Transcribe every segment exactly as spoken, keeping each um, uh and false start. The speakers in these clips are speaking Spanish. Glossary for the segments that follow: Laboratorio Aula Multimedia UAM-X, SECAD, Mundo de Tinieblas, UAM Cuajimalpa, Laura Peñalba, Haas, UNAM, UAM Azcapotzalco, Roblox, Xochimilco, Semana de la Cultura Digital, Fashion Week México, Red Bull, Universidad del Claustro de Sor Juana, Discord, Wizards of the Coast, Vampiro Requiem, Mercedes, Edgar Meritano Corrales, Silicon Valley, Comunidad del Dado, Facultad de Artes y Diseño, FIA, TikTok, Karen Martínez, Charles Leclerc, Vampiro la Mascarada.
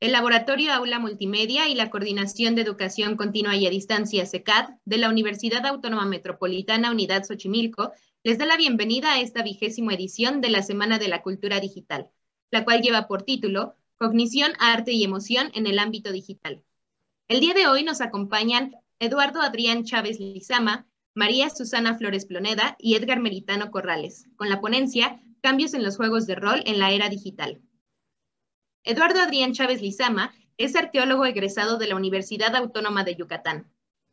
el Laboratorio Aula Multimedia y la Coordinación de Educación Continua y a Distancia, SECAD, de la Universidad Autónoma Metropolitana Unidad Xochimilco, les da la bienvenida a esta vigésima edición de la Semana de la Cultura Digital, la cual lleva por título Cognición, Arte y Emoción en el Ámbito Digital. El día de hoy nos acompañan Eduardo Adrián Chávez Lizama, María Susana Flores Ploneda y Edgar Meritano Corrales, con la ponencia Cambios en los Juegos de Rol en la Era Digital. Eduardo Adrián Chávez Lizama es arqueólogo egresado de la Universidad Autónoma de Yucatán,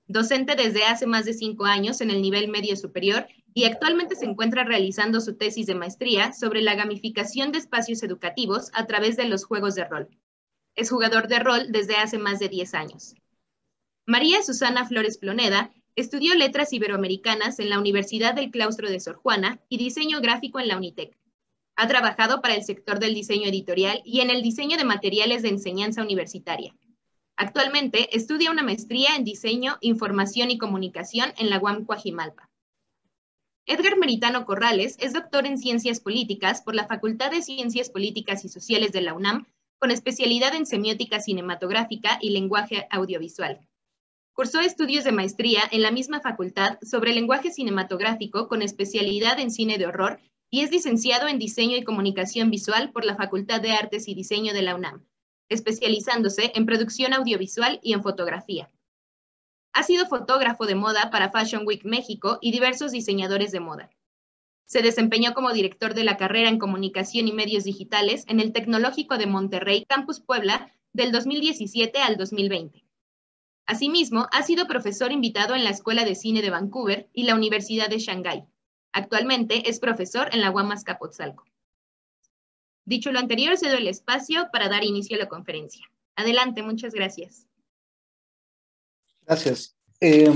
docente desde hace más de cinco años en el nivel medio superior y actualmente se encuentra realizando su tesis de maestría sobre la gamificación de espacios educativos a través de los juegos de rol. Es jugador de rol desde hace más de diez años. María Susana Flores Ploneda estudió Letras Iberoamericanas en la Universidad del Claustro de Sor Juana y Diseño Gráfico en la Unitec. Ha trabajado para el sector del diseño editorial y en el diseño de materiales de enseñanza universitaria. Actualmente estudia una maestría en Diseño, Información y Comunicación en la U A M Cuajimalpa. Edgar Meritano Corrales es doctor en Ciencias Políticas por la Facultad de Ciencias Políticas y Sociales de la UNAM, con especialidad en Semiótica Cinematográfica y Lenguaje Audiovisual. Cursó estudios de maestría en la misma facultad sobre lenguaje cinematográfico con especialidad en Cine de Horror y es licenciado en Diseño y Comunicación Visual por la Facultad de Artes y Diseño de la UNAM, especializándose en producción audiovisual y en fotografía. Ha sido fotógrafo de moda para Fashion Week México y diversos diseñadores de moda. Se desempeñó como director de la carrera en Comunicación y Medios Digitales en el Tecnológico de Monterrey, Campus Puebla, del dos mil diecisiete al dos mil veinte. Asimismo, ha sido profesor invitado en la Escuela de Cine de Vancouver y la Universidad de Shanghái. Actualmente es profesor en la U A M Azcapotzalco. Dicho lo anterior, cedo el espacio para dar inicio a la conferencia. Adelante, muchas gracias. Gracias. Eh,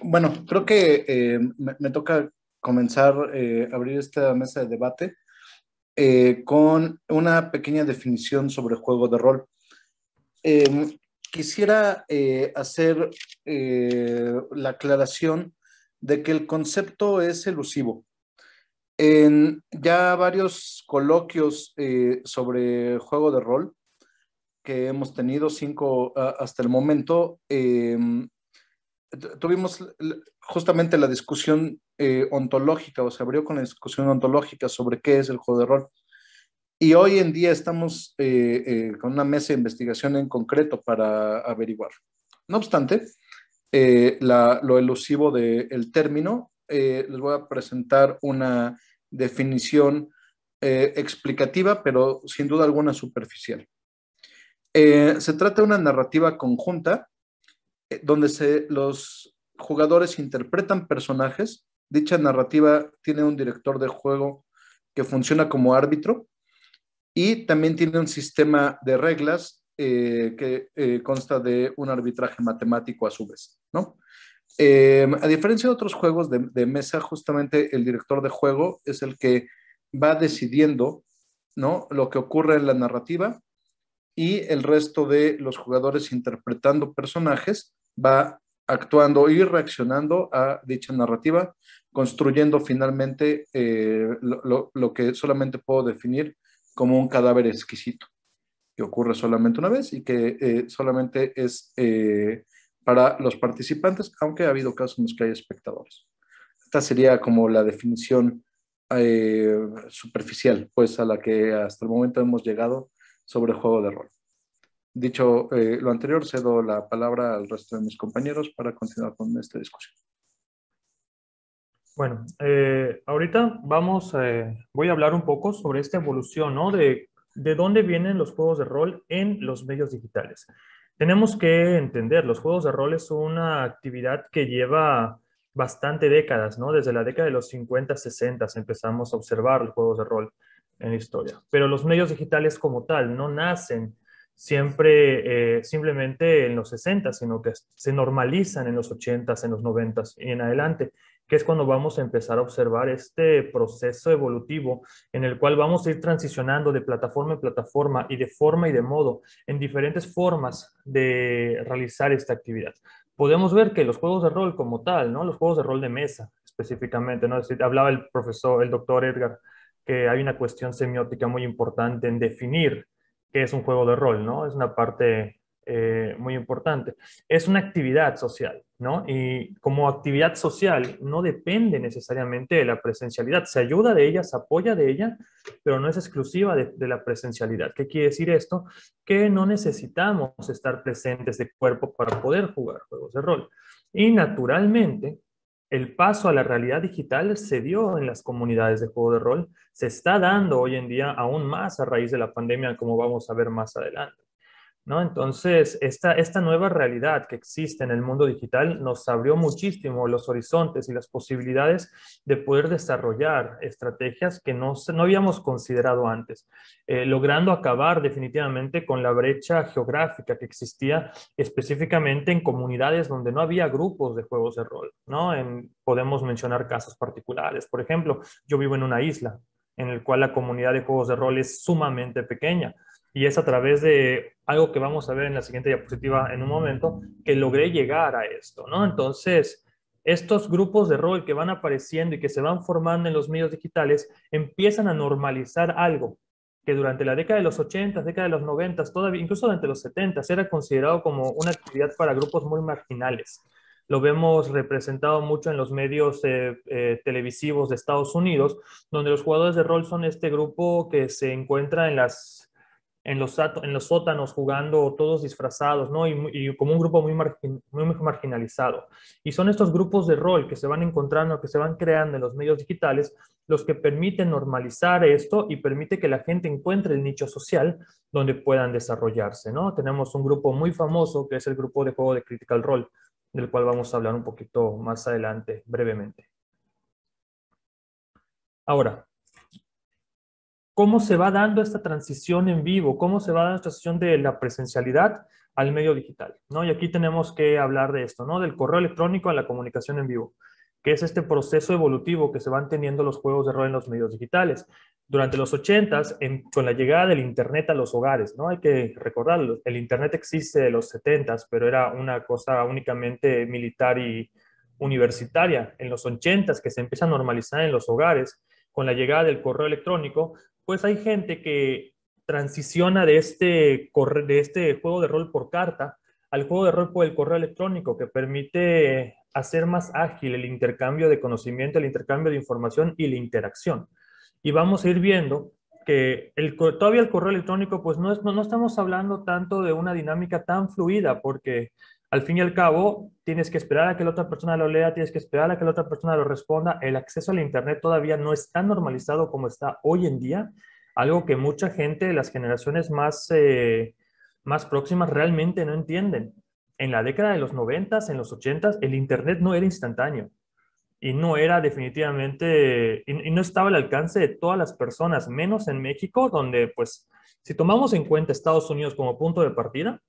bueno, creo que eh, me, me toca comenzar eh, abrir esta mesa de debate eh, con una pequeña definición sobre juego de rol. Eh, quisiera eh, hacer eh, la aclaración de que el concepto es elusivo. En ya varios coloquios eh, sobre juego de rol que hemos tenido, cinco uh, hasta el momento, eh, tuvimos justamente la discusión eh, ontológica, o se abrió con la discusión ontológica sobre qué es el juego de rol. Y hoy en día estamos eh, eh, con una mesa de investigación en concreto para averiguar. No obstante, eh, la, lo elusivo del término, eh, les voy a presentar una definición eh, explicativa, pero sin duda alguna superficial. Eh, se trata de una narrativa conjunta eh, donde se, los jugadores interpretan personajes. Dicha narrativa tiene un director de juego que funciona como árbitro y también tiene un sistema de reglas eh, que eh, consta de un arbitraje matemático a su vez, ¿no? Eh, a diferencia de otros juegos de, de mesa, justamente el director de juego es el que va decidiendo, ¿no?, lo que ocurre en la narrativa y el resto de los jugadores interpretando personajes va actuando y reaccionando a dicha narrativa, construyendo finalmente eh, lo, lo, lo que solamente puedo definir como un cadáver exquisito, que ocurre solamente una vez y que eh, solamente es... Eh, para los participantes, aunque ha habido casos en los que hay espectadores. Esta sería como la definición eh, superficial, pues, a la que hasta el momento hemos llegado sobre el juego de rol. Dicho eh, lo anterior, cedo la palabra al resto de mis compañeros para continuar con esta discusión. Bueno, eh, ahorita vamos, eh, voy a hablar un poco sobre esta evolución, ¿no? De, de dónde vienen los juegos de rol en los medios digitales. Tenemos que entender, los juegos de rol es una actividad que lleva bastante décadas, ¿no? Desde la década de los cincuenta, sesenta empezamos a observar los juegos de rol en la historia. Pero los medios digitales como tal no nacen siempre eh, simplemente en los sesenta, sino que se normalizan en los ochenta, en los noventa y en adelante, que es cuando vamos a empezar a observar este proceso evolutivo en el cual vamos a ir transicionando de plataforma en plataforma y de forma y de modo en diferentes formas de realizar esta actividad. Podemos ver que los juegos de rol como tal, ¿no?, los juegos de rol de mesa específicamente, ¿no? Es decir, hablaba el profesor, el doctor Edgar, que hay una cuestión semiótica muy importante en definir que es un juego de rol, ¿no? Es una parte eh, muy importante. Es una actividad social, ¿no? Y como actividad social no depende necesariamente de la presencialidad. Se ayuda de ella, se apoya de ella, pero no es exclusiva de, de la presencialidad. ¿Qué quiere decir esto? Que no necesitamos estar presentes de cuerpo para poder jugar juegos de rol. Y naturalmente, el paso a la realidad digital se dio en las comunidades de juego de rol, se está dando hoy en día aún más a raíz de la pandemia, como vamos a ver más adelante, ¿no? Entonces, esta, esta nueva realidad que existe en el mundo digital nos abrió muchísimo los horizontes y las posibilidades de poder desarrollar estrategias que no, no habíamos considerado antes, eh, logrando acabar definitivamente con la brecha geográfica que existía específicamente en comunidades donde no había grupos de juegos de rol, ¿no? En, podemos mencionar casos particulares. Por ejemplo, yo vivo en una isla en la cual la comunidad de juegos de rol es sumamente pequeña. Y es a través de algo que vamos a ver en la siguiente diapositiva en un momento, que logré llegar a esto, ¿no? Entonces, estos grupos de rol que van apareciendo y que se van formando en los medios digitales empiezan a normalizar algo que durante la década de los ochenta, década de los noventa, todavía, incluso durante los setenta, era considerado como una actividad para grupos muy marginales. Lo vemos representado mucho en los medios eh, eh, televisivos de Estados Unidos, donde los jugadores de rol son este grupo que se encuentra en las... En los, en los sótanos jugando todos disfrazados, ¿no? Y, y como un grupo muy, margin, muy marginalizado. Y son estos grupos de rol que se van encontrando, que se van creando en los medios digitales, los que permiten normalizar esto y permite que la gente encuentre el nicho social donde puedan desarrollarse, ¿no? Tenemos un grupo muy famoso que es el grupo de juego de Critical Role, del cual vamos a hablar un poquito más adelante, brevemente. Ahora, ¿cómo se va dando esta transición en vivo? ¿Cómo se va dando esta transición de la presencialidad al medio digital, ¿no? Y aquí tenemos que hablar de esto, ¿no? Del correo electrónico a la comunicación en vivo, que es este proceso evolutivo que se van teniendo los juegos de rol en los medios digitales. Durante los ochentas, en, con la llegada del Internet a los hogares, ¿no? Hay que recordarlo, el Internet existe de los setentas, pero era una cosa únicamente militar y universitaria. En los ochentas, que se empieza a normalizar en los hogares, con la llegada del correo electrónico, pues hay gente que transiciona de este, corre, de este juego de rol por carta al juego de rol por el correo electrónico, que permite hacer más ágil el intercambio de conocimiento, el intercambio de información y la interacción. Y vamos a ir viendo que el, todavía el correo electrónico, pues no, es, no, no estamos hablando tanto de una dinámica tan fluida, porque al fin y al cabo tienes que esperar a que la otra persona lo lea, tienes que esperar a que la otra persona lo responda. El acceso al Internet todavía no es tan normalizado como está hoy en día, algo que mucha gente de las generaciones más, eh, más próximas realmente no entienden. En la década de los noventas, en los ochentas, el Internet no era instantáneo. Y no era definitivamente, y no estaba al alcance de todas las personas, menos en México, donde pues si tomamos en cuenta Estados Unidos como punto de partida,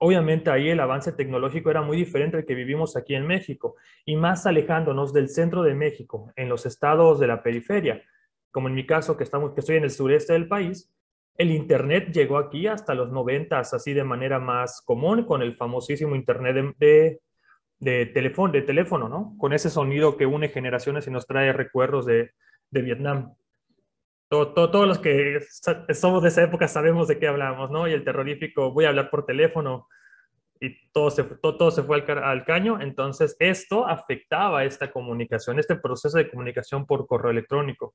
obviamente ahí el avance tecnológico era muy diferente al que vivimos aquí en México, y más alejándonos del centro de México, en los estados de la periferia, como en mi caso que, estamos, que estoy en el sureste del país, el Internet llegó aquí hasta los noventas, así de manera más común, con el famosísimo Internet de... de De teléfono, de teléfono, ¿no? Con ese sonido que une generaciones y nos trae recuerdos de, de Vietnam. Todo, todo, todos los que somos de esa época sabemos de qué hablamos, ¿no? Y el terrorífico, voy a hablar por teléfono, y todo se, todo, todo se fue al, al caño. Entonces, esto afectaba esta comunicación, este proceso de comunicación por correo electrónico.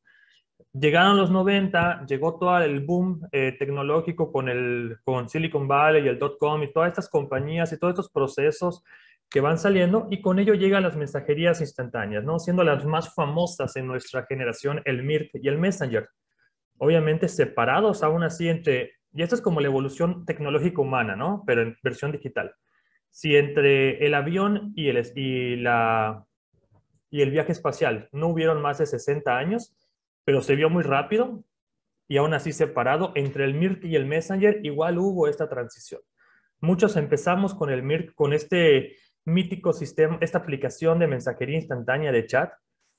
Llegaron los noventa, llegó todo el boom eh, tecnológico con, el, con Silicon Valley y el dot com y todas estas compañías y todos estos procesos que van saliendo, y con ello llegan las mensajerías instantáneas, ¿no? Siendo las más famosas en nuestra generación el M I R C y el Messenger. Obviamente separados aún así entre, y esto es como la evolución tecnológica humana, ¿no? Pero en versión digital. Si entre el avión y el, y la, y el viaje espacial no hubieron más de sesenta años, pero se vio muy rápido, y aún así separado, entre el M I R C y el Messenger igual hubo esta transición. Muchos empezamos con el M I R C, con este mítico sistema, esta aplicación de mensajería instantánea de chat,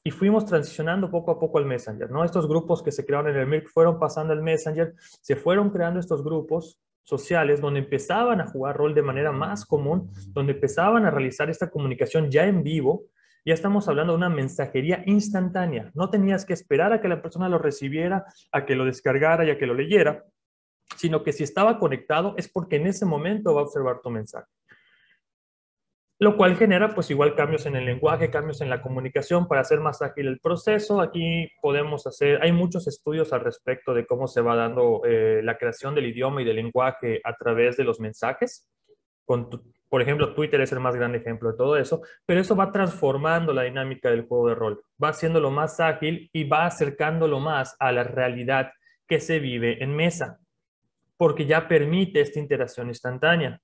y fuimos transicionando poco a poco al Messenger, ¿no? Estos grupos que se crearon en el M I R C fueron pasando al Messenger, se fueron creando estos grupos sociales donde empezaban a jugar rol de manera más común, donde empezaban a realizar esta comunicación ya en vivo. Ya estamos hablando de una mensajería instantánea. No tenías que esperar a que la persona lo recibiera, a que lo descargara y a que lo leyera, sino que si estaba conectado es porque en ese momento va a observar tu mensaje. Lo cual genera pues igual cambios en el lenguaje, cambios en la comunicación para hacer más ágil el proceso. Aquí podemos hacer, hay muchos estudios al respecto de cómo se va dando eh, la creación del idioma y del lenguaje a través de los mensajes. Con tu, por ejemplo, Twitter es el más gran ejemplo de todo eso, pero eso va transformando la dinámica del juego de rol, va haciéndolo más ágil y va acercándolo más a la realidad que se vive en mesa, porque ya permite esta interacción instantánea.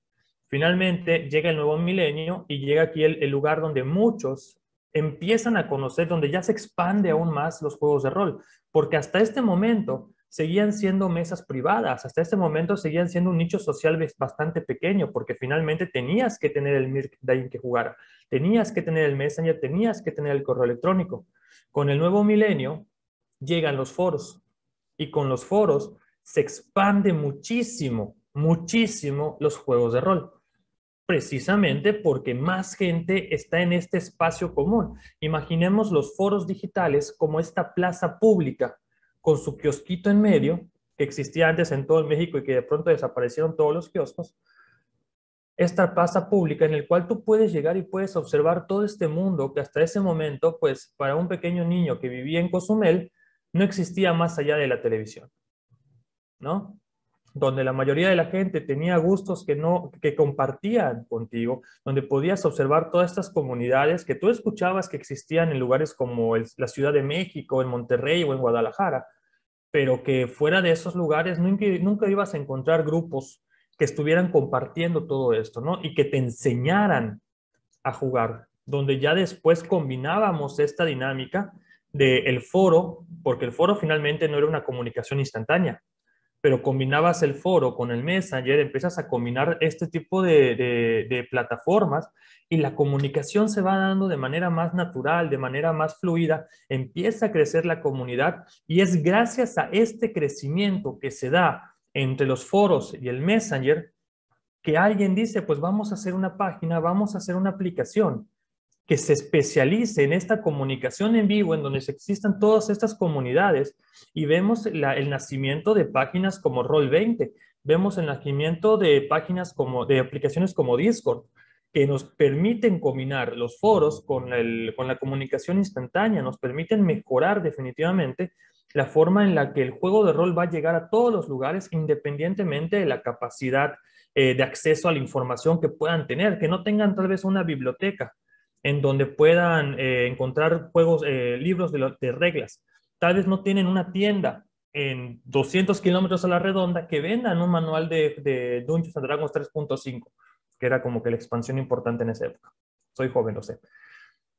Finalmente llega el nuevo milenio y llega aquí el, el lugar donde muchos empiezan a conocer, donde ya se expande aún más los juegos de rol, porque hasta este momento seguían siendo mesas privadas, hasta este momento seguían siendo un nicho social bastante pequeño, porque finalmente tenías que tener el M I R C de alguien que jugara, tenías que tener el Messenger, tenías que tener el correo electrónico. Con el nuevo milenio llegan los foros, y con los foros se expande muchísimo, muchísimo los juegos de rol, precisamente porque más gente está en este espacio común. Imaginemos los foros digitales como esta plaza pública, con su kiosquito en medio, que existía antes en todo México y que de pronto desaparecieron todos los kioscos, esta plaza pública en el cual tú puedes llegar y puedes observar todo este mundo que hasta ese momento, pues para un pequeño niño que vivía en Cozumel, no existía más allá de la televisión, ¿no? Donde la mayoría de la gente tenía gustos que, no, que compartían contigo, donde podías observar todas estas comunidades que tú escuchabas que existían en lugares como el, la Ciudad de México, en Monterrey o en Guadalajara, pero que fuera de esos lugares nunca, nunca ibas a encontrar grupos que estuvieran compartiendo todo esto, ¿no? Y que te enseñaran a jugar, donde ya después combinábamos esta dinámica del foro, porque el foro finalmente no era una comunicación instantánea, pero combinabas el foro con el Messenger, empiezas a combinar este tipo de, de, de plataformas y la comunicación se va dando de manera más natural, de manera más fluida, empieza a crecer la comunidad y es gracias a este crecimiento que se da entre los foros y el Messenger que alguien dice, pues vamos a hacer una página, vamos a hacer una aplicación que se especialice en esta comunicación en vivo, en donde existan todas estas comunidades, y vemos la, el nacimiento de páginas como Roll veinte, vemos el nacimiento de páginas como, de aplicaciones como Discord, que nos permiten combinar los foros con, el, con la comunicación instantánea, nos permiten mejorar definitivamente la forma en la que el juego de rol va a llegar a todos los lugares, independientemente de la capacidad eh, de acceso a la información que puedan tener, que no tengan tal vez una biblioteca, en donde puedan eh, encontrar juegos, eh, libros de, lo, de reglas. Tal vez no tienen una tienda en doscientos kilómetros a la redonda que vendan un manual de, de Dungeons and Dragons tres punto cinco, que era como que la expansión importante en esa época. Soy joven, lo sé.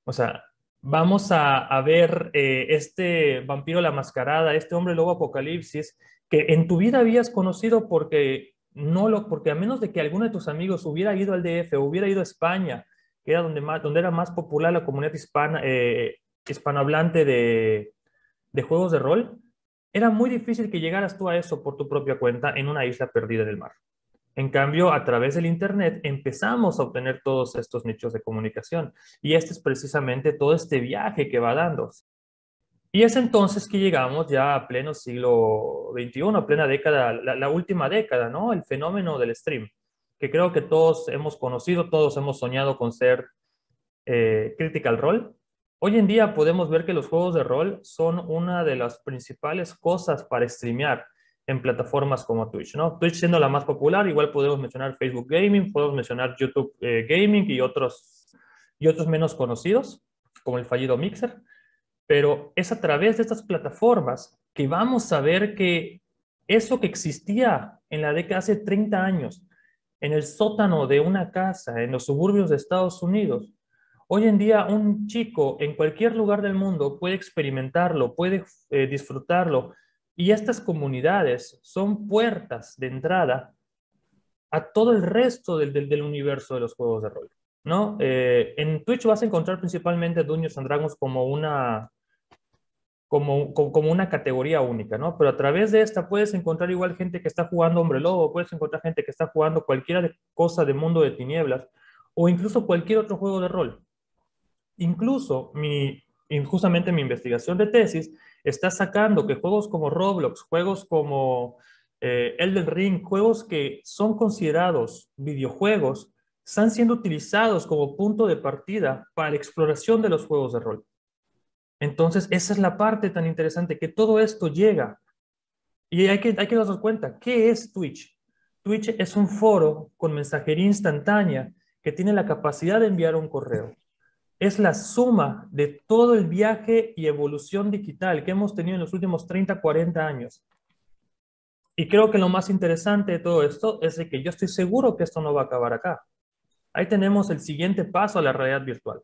O sea, vamos a, a ver eh, este Vampiro la Mascarada, este Hombre Lobo Apocalipsis, que en tu vida habías conocido porque, no lo, porque a menos de que alguno de tus amigos hubiera ido al D F, hubiera ido a España, que era donde, más, donde era más popular la comunidad hispana, eh, hispanohablante de, de juegos de rol, era muy difícil que llegaras tú a eso por tu propia cuenta en una isla perdida en el mar. En cambio, a través del Internet empezamos a obtener todos estos nichos de comunicación y este es precisamente todo este viaje que va dando. Y es entonces que llegamos ya a pleno siglo veintiuno, a plena década, la, la última década, ¿no? El fenómeno del stream, que creo que todos hemos conocido, todos hemos soñado con ser eh, Critical Role. Hoy en día podemos ver que los juegos de rol son una de las principales cosas para streamear en plataformas como Twitch, ¿no? Twitch siendo la más popular, igual podemos mencionar Facebook Gaming, podemos mencionar YouTube eh, Gaming y otros, y otros menos conocidos, como el fallido Mixer. Pero es a través de estas plataformas que vamos a ver que eso que existía en la década hace treinta años, en el sótano de una casa, en los suburbios de Estados Unidos. Hoy en día un chico en cualquier lugar del mundo puede experimentarlo, puede eh, disfrutarlo. Y estas comunidades son puertas de entrada a todo el resto del, del, del universo de los juegos de rol, ¿no? Eh, en Twitch vas a encontrar principalmente Dungeons and Dragons como una, como, como, como una categoría única, ¿no? Pero a través de esta puedes encontrar igual gente que está jugando Hombre Lobo, puedes encontrar gente que está jugando cualquier cosa de Mundo de Tinieblas o incluso cualquier otro juego de rol. Incluso, mi, justamente mi investigación de tesis está sacando que juegos como Roblox, juegos como eh, Elden Ring, juegos que son considerados videojuegos, están siendo utilizados como punto de partida para exploración de los juegos de rol. Entonces, esa es la parte tan interesante, que todo esto llega. Y hay que, hay que darnos cuenta, ¿qué es Twitch? Twitch es un foro con mensajería instantánea que tiene la capacidad de enviar un correo. Es la suma de todo el viaje y evolución digital que hemos tenido en los últimos treinta, cuarenta años. Y creo que lo más interesante de todo esto es de que yo estoy seguro que esto no va a acabar acá. Ahí tenemos el siguiente paso a la realidad virtual.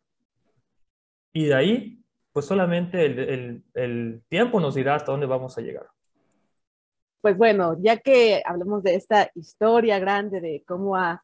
Y de ahí, pues solamente el, el, el tiempo nos dirá hasta dónde vamos a llegar. Pues bueno, ya que hablamos de esta historia grande de cómo ha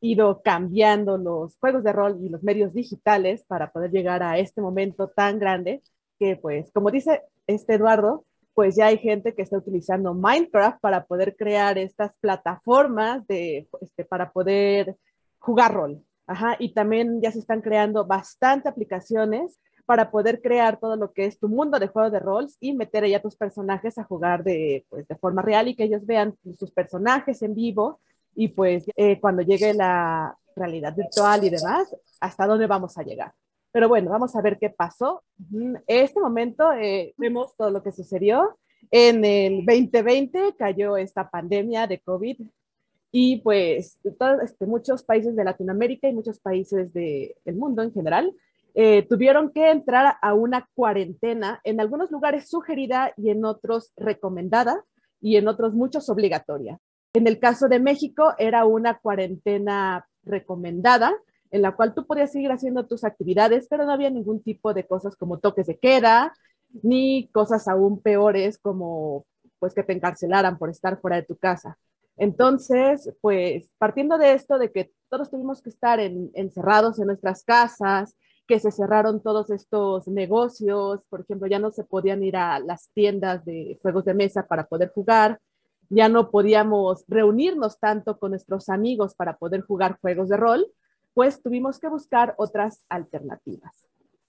ido cambiando los juegos de rol y los medios digitales para poder llegar a este momento tan grande, que pues, como dice este Eduardo, pues ya hay gente que está utilizando Minecraft para poder crear estas plataformas de, este, para poder jugar rol. Ajá, y también ya se están creando bastante aplicaciones para poder crear todo lo que es tu mundo de juego de roles y meter ahí a tus personajes a jugar de, pues, de forma real y que ellos vean sus personajes en vivo y pues eh, cuando llegue la realidad virtual y demás, hasta dónde vamos a llegar. Pero bueno, vamos a ver qué pasó. En este momento eh, vemos todo lo que sucedió. En el veinte veinte cayó esta pandemia de COVID y pues todo, este, muchos países de Latinoamérica y muchos países de, del mundo en general Eh, tuvieron que entrar a una cuarentena, en algunos lugares sugerida y en otros recomendada y en otros muchos obligatoria. En el caso de México era una cuarentena recomendada en la cual tú podías seguir haciendo tus actividades, pero no había ningún tipo de cosas como toques de queda ni cosas aún peores como pues que te encarcelaran por estar fuera de tu casa. Entonces, pues partiendo de esto, de que todos tuvimos que estar en, encerrados en nuestras casas, que se cerraron todos estos negocios, por ejemplo, ya no se podían ir a las tiendas de juegos de mesa para poder jugar, ya no podíamos reunirnos tanto con nuestros amigos para poder jugar juegos de rol, pues tuvimos que buscar otras alternativas.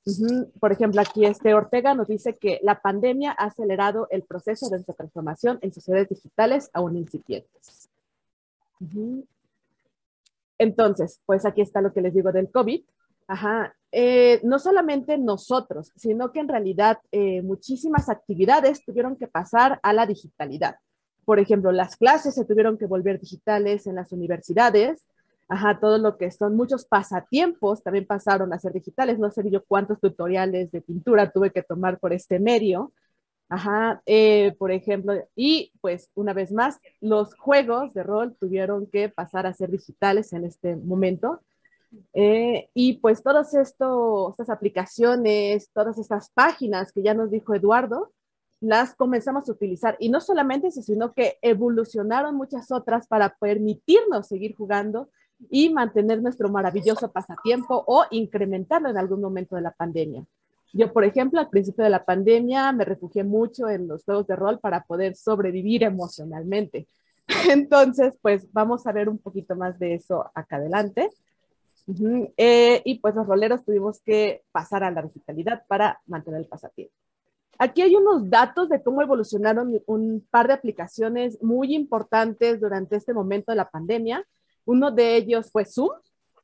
Uh-huh. Por ejemplo, aquí este Ortega nos dice que la pandemia ha acelerado el proceso de nuestra transformación en sociedades digitales aún incipientes. Uh-huh. Entonces, pues aquí está lo que les digo del COVID. Ajá, eh, no solamente nosotros, sino que en realidad eh, muchísimas actividades tuvieron que pasar a la digitalidad. Por ejemplo, las clases se tuvieron que volver digitales en las universidades. Ajá, todo lo que son muchos pasatiempos también pasaron a ser digitales. No sé yo cuántos tutoriales de pintura tuve que tomar por este medio. Ajá, eh, por ejemplo, y pues una vez más, los juegos de rol tuvieron que pasar a ser digitales en este momento. Eh, y pues todas estas aplicaciones, todas estas páginas que ya nos dijo Eduardo, las comenzamos a utilizar. Y no solamente eso, sino que evolucionaron muchas otras para permitirnos seguir jugando y mantener nuestro maravilloso pasatiempo o incrementarlo en algún momento de la pandemia. Yo, por ejemplo, al principio de la pandemia me refugié mucho en los juegos de rol para poder sobrevivir emocionalmente. Entonces, pues vamos a ver un poquito más de eso acá adelante. Uh-huh. eh, y pues los roleros tuvimos que pasar a la digitalidad para mantener el pasatiempo. Aquí hay unos datos de cómo evolucionaron un par de aplicaciones muy importantes durante este momento de la pandemia. Uno de ellos fue Zoom,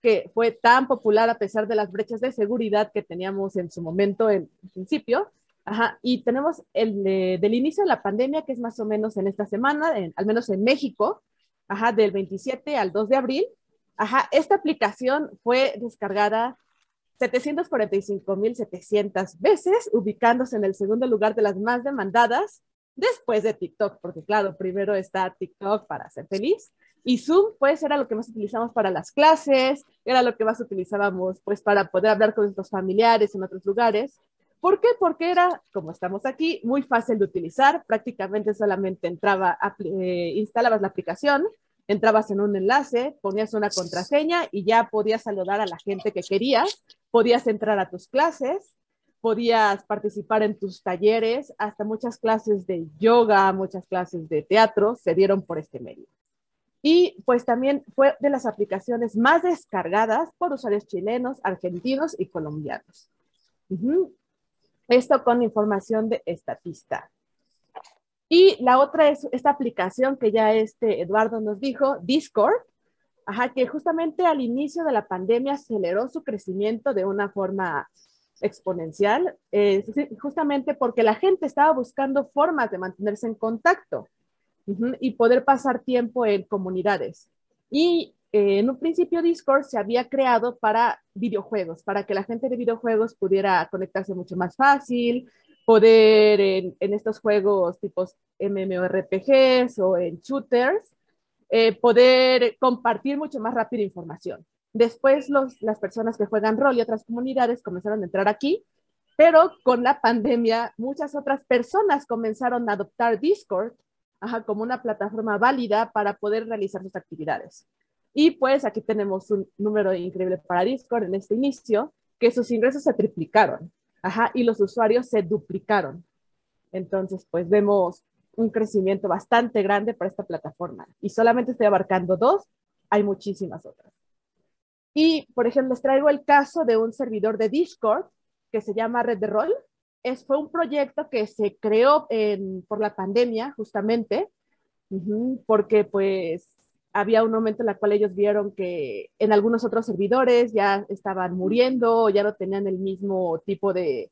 que fue tan popular a pesar de las brechas de seguridad que teníamos en su momento en, en principio. Ajá, y tenemos el de, del inicio de la pandemia, que es más o menos en esta semana, en, al menos en México, ajá, del veintisiete al dos de abril. Ajá, esta aplicación fue descargada setecientas cuarenta y cinco mil setecientas veces, ubicándose en el segundo lugar de las más demandadas, después de TikTok, porque claro, primero está TikTok para ser feliz, y Zoom pues era lo que más utilizamos para las clases, era lo que más utilizábamos pues para poder hablar con nuestros familiares en otros lugares. ¿Por qué? Porque era, como estamos aquí, muy fácil de utilizar, prácticamente solamente entraba, eh, instalabas la aplicación, entrabas en un enlace, ponías una contraseña y ya podías saludar a la gente que querías, podías entrar a tus clases, podías participar en tus talleres, hasta muchas clases de yoga, muchas clases de teatro se dieron por este medio. Y pues también fue de las aplicaciones más descargadas por usuarios chilenos, argentinos y colombianos. Uh-huh. Esto con información de Estatista. Y la otra es esta aplicación que ya este Eduardo nos dijo, Discord, ajá, que justamente al inicio de la pandemia aceleró su crecimiento de una forma exponencial, eh, justamente porque la gente estaba buscando formas de mantenerse en contacto uh-huh, y poder pasar tiempo en comunidades. Y eh, en un principio Discord se había creado para videojuegos, para que la gente de videojuegos pudiera conectarse mucho más fácil, poder en, en estos juegos tipos M M O R P Gs o en shooters, eh, poder compartir mucho más rápido información. Después los, las personas que juegan rol y otras comunidades comenzaron a entrar aquí, pero con la pandemia muchas otras personas comenzaron a adoptar Discord ajá, como una plataforma válida para poder realizar sus actividades. Y pues aquí tenemos un número increíble para Discord en este inicio, que sus ingresos se triplicaron. Ajá, y los usuarios se duplicaron. Entonces, pues vemos un crecimiento bastante grande para esta plataforma. Y solamente estoy abarcando dos, hay muchísimas otras. Y, por ejemplo, les traigo el caso de un servidor de Discord que se llama Red de Rol. Es, fue un proyecto que se creó en, por la pandemia, justamente, porque pues había un momento en el cual ellos vieron que en algunos otros servidores ya estaban muriendo, ya no tenían el mismo tipo de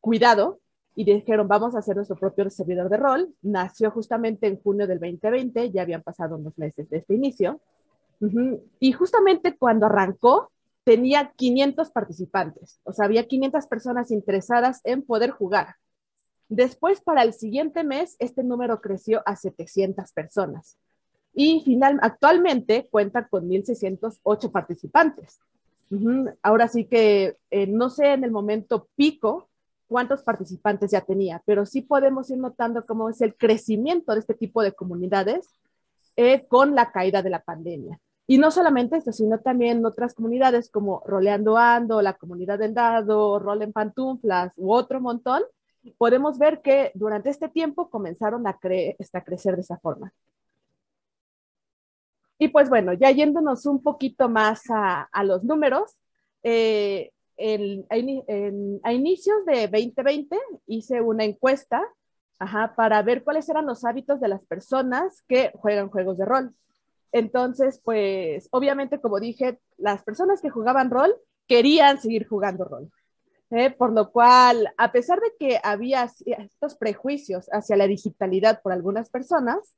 cuidado y dijeron, vamos a hacer nuestro propio servidor de rol. Nació justamente en junio del veinte veinte, ya habían pasado unos meses de este inicio. Uh-huh. Y justamente cuando arrancó, tenía quinientos participantes. O sea, había quinientas personas interesadas en poder jugar. Después, para el siguiente mes, este número creció a setecientas personas. Y final, actualmente cuenta con mil seiscientos ocho participantes. Uh-huh. Ahora sí que eh, no sé en el momento pico cuántos participantes ya tenía, pero sí podemos ir notando cómo es el crecimiento de este tipo de comunidades eh, con la caída de la pandemia. Y no solamente esto, sino también otras comunidades como Roleando Ando, la comunidad del dado, Rol en Pantuflas u otro montón. Podemos ver que durante este tiempo comenzaron a, cre- a crecer de esa forma. Y pues bueno, ya yéndonos un poquito más a, a los números, eh, en, en, a inicios de veinte veinte hice una encuesta ajá, para ver cuáles eran los hábitos de las personas que juegan juegos de rol. Entonces, pues obviamente, como dije, las personas que jugaban rol querían seguir jugando rol. ¿eh? Por lo cual, a pesar de que había estos prejuicios hacia la digitalidad por algunas personas,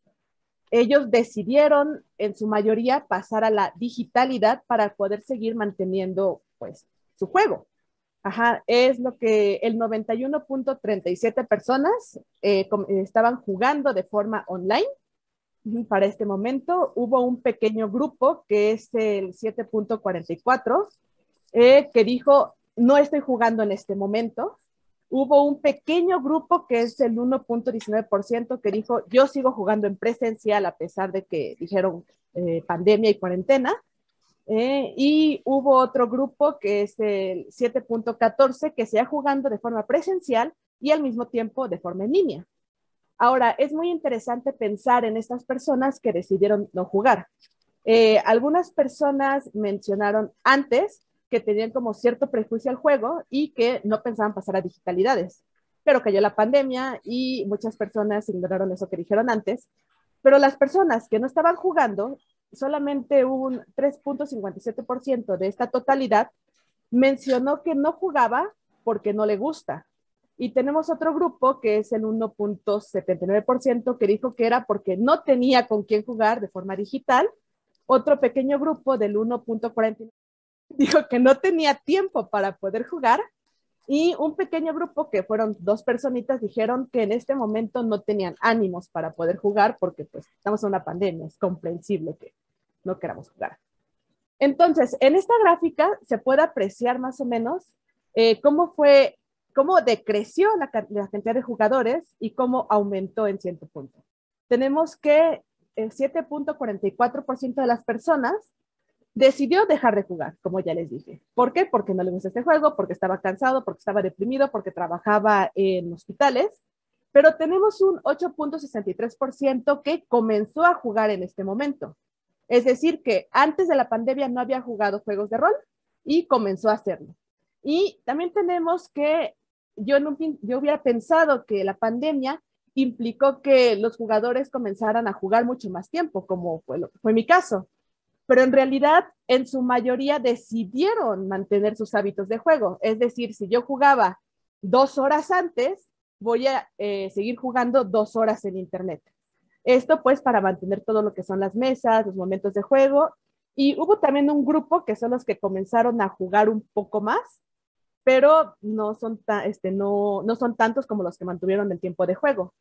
ellos decidieron, en su mayoría, pasar a la digitalidad para poder seguir manteniendo, pues, su juego. Ajá, es lo que el noventa y uno punto treinta y siete personas eh, estaban jugando de forma online. Para este momento hubo un pequeño grupo, que es el siete punto cuarenta y cuatro, eh, que dijo, no estoy jugando en este momento. Hubo un pequeño grupo que es el uno punto diecinueve por ciento que dijo, yo sigo jugando en presencial a pesar de que dijeron eh, pandemia y cuarentena. Eh, y hubo otro grupo que es el siete punto catorce que seguía jugando de forma presencial y al mismo tiempo de forma en línea. Ahora, es muy interesante pensar en estas personas que decidieron no jugar. Eh, algunas personas mencionaron antes que tenían como cierto prejuicio al juego y que no pensaban pasar a digitalidades. Pero cayó la pandemia y muchas personas ignoraron eso que dijeron antes. Pero las personas que no estaban jugando, solamente un tres punto cincuenta y siete por ciento de esta totalidad mencionó que no jugaba porque no le gusta. Y tenemos otro grupo que es el uno punto setenta y nueve por ciento que dijo que era porque no tenía con quién jugar de forma digital. Otro pequeño grupo del uno punto cuarenta y nueve por ciento dijo que no tenía tiempo para poder jugar y un pequeño grupo que fueron dos personitas dijeron que en este momento no tenían ánimos para poder jugar porque pues estamos en una pandemia, es comprensible que no queramos jugar. Entonces, en esta gráfica se puede apreciar más o menos eh, cómo fue, cómo decreció la, la cantidad de jugadores y cómo aumentó en cierto punto. Tenemos que el siete punto cuarenta y cuatro por ciento de las personas decidió dejar de jugar, como ya les dije. ¿Por qué? Porque no le gusta este juego, porque estaba cansado, porque estaba deprimido, porque trabajaba en hospitales. Pero tenemos un ocho punto sesenta y tres por ciento que comenzó a jugar en este momento. Es decir, que antes de la pandemia no había jugado juegos de rol y comenzó a hacerlo. Y también tenemos que yo, no, yo hubiera pensado que la pandemia implicó que los jugadores comenzaran a jugar mucho más tiempo, como fue, fue mi caso. Pero en realidad, en su mayoría decidieron mantener sus hábitos de juego. Es decir, si yo jugaba dos horas antes, voy a eh, seguir jugando dos horas en internet. Esto pues para mantener todo lo que son las mesas, los momentos de juego. Y hubo también un grupo que son los que comenzaron a jugar un poco más, pero no son, ta, este, no, no son tantos como los que mantuvieron el tiempo de juego.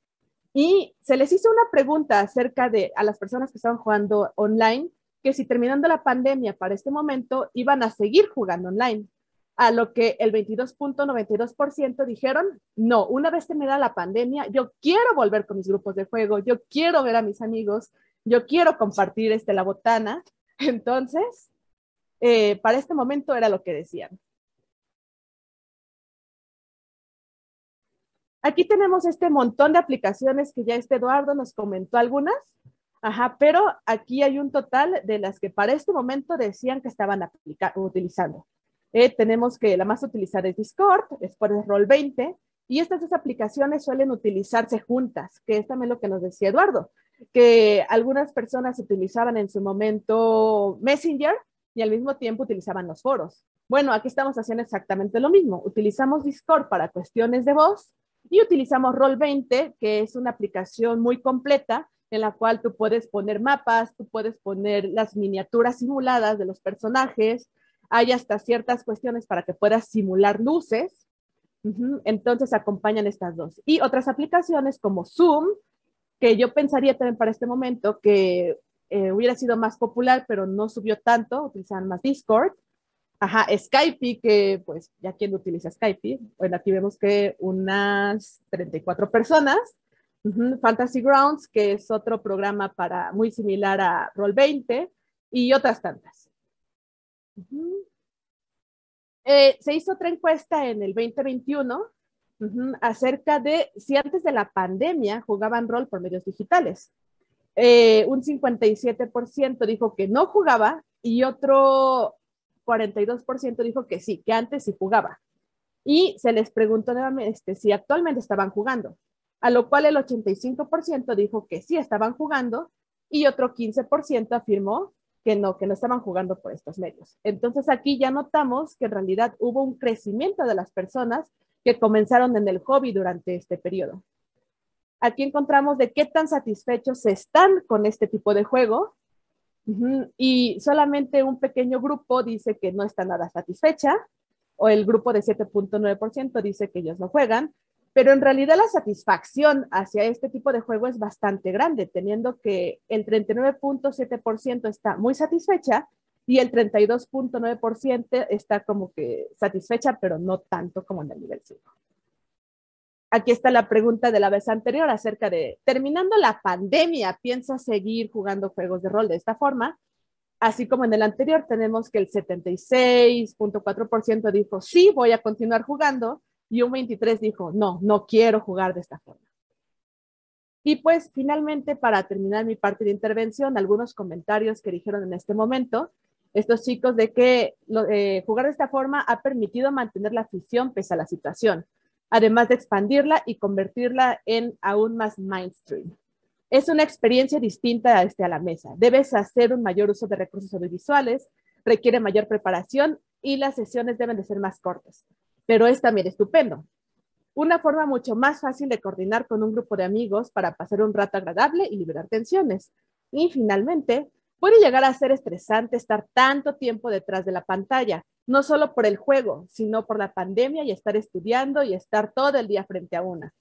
Y se les hizo una pregunta acerca de a las personas que estaban jugando online, que si terminando la pandemia para este momento iban a seguir jugando online, a lo que el veintidós punto noventa y dos por ciento dijeron, no, una vez terminada la pandemia, yo quiero volver con mis grupos de juego, yo quiero ver a mis amigos, yo quiero compartir este, la botana. Entonces, eh, para este momento era lo que decían. Aquí tenemos este montón de aplicaciones que ya este Eduardo nos comentó algunas. Ajá, pero aquí hay un total de las que para este momento decían que estaban utilizando. Eh, tenemos que la más utilizada es Discord, después es Roll veinte, y estas dos aplicaciones suelen utilizarse juntas, que es también lo que nos decía Eduardo, que algunas personas utilizaban en su momento Messenger y al mismo tiempo utilizaban los foros. Bueno, aquí estamos haciendo exactamente lo mismo. Utilizamos Discord para cuestiones de voz y utilizamos Roll veinte, que es una aplicación muy completa, en la cual tú puedes poner mapas, tú puedes poner las miniaturas simuladas de los personajes, hay hasta ciertas cuestiones para que puedas simular luces, entonces acompañan estas dos. Y otras aplicaciones como Zoom, que yo pensaría también para este momento que eh, hubiera sido más popular, pero no subió tanto, utilizaban más Discord. Ajá, Skype, que pues ya quién utiliza Skype, bueno aquí vemos que unas treinta y cuatro personas. Uh-huh. Fantasy Grounds, que es otro programa para, muy similar a Roll veinte, y otras tantas. Uh-huh. eh, se hizo otra encuesta en el veinte veintiuno uh-huh, acerca de si antes de la pandemia jugaban rol por medios digitales. Eh, un cincuenta y siete por ciento dijo que no jugaba y otro cuarenta y dos por ciento dijo que sí, que antes sí jugaba. Y se les preguntó nuevamente si actualmente estaban jugando, a lo cual el ochenta y cinco por ciento dijo que sí estaban jugando y otro quince por ciento afirmó que no, que no estaban jugando por estos medios. Entonces aquí ya notamos que en realidad hubo un crecimiento de las personas que comenzaron en el hobby durante este periodo. Aquí encontramos de qué tan satisfechos están con este tipo de juego y solamente un pequeño grupo dice que no está nada satisfecha o el grupo de siete punto nueve por ciento dice que ellos no juegan. Pero en realidad la satisfacción hacia este tipo de juego es bastante grande, teniendo que el treinta y nueve punto siete por ciento está muy satisfecha y el treinta y dos punto nueve por ciento está como que satisfecha, pero no tanto como en el nivel cinco. Aquí está la pregunta de la vez anterior acerca de, terminando la pandemia, ¿piensas seguir jugando juegos de rol de esta forma? Así como en el anterior tenemos que el setenta y seis punto cuatro por ciento dijo, sí, voy a continuar jugando, y un veintitrés por ciento dijo, no, no quiero jugar de esta forma. Y pues finalmente, para terminar mi parte de intervención, algunos comentarios que dijeron en este momento, estos chicos de que eh, jugar de esta forma ha permitido mantener la afición pese a la situación, además de expandirla y convertirla en aún más mainstream. Es una experiencia distinta a, este, a la mesa. Debes hacer un mayor uso de recursos audiovisuales, requiere mayor preparación y las sesiones deben de ser más cortas. Pero es también estupendo. Una forma mucho más fácil de coordinar con un grupo de amigos para pasar un rato agradable y liberar tensiones. Y finalmente, puede llegar a ser estresante estar tanto tiempo detrás de la pantalla, no solo por el juego, sino por la pandemia y estar estudiando y estar todo el día frente a una.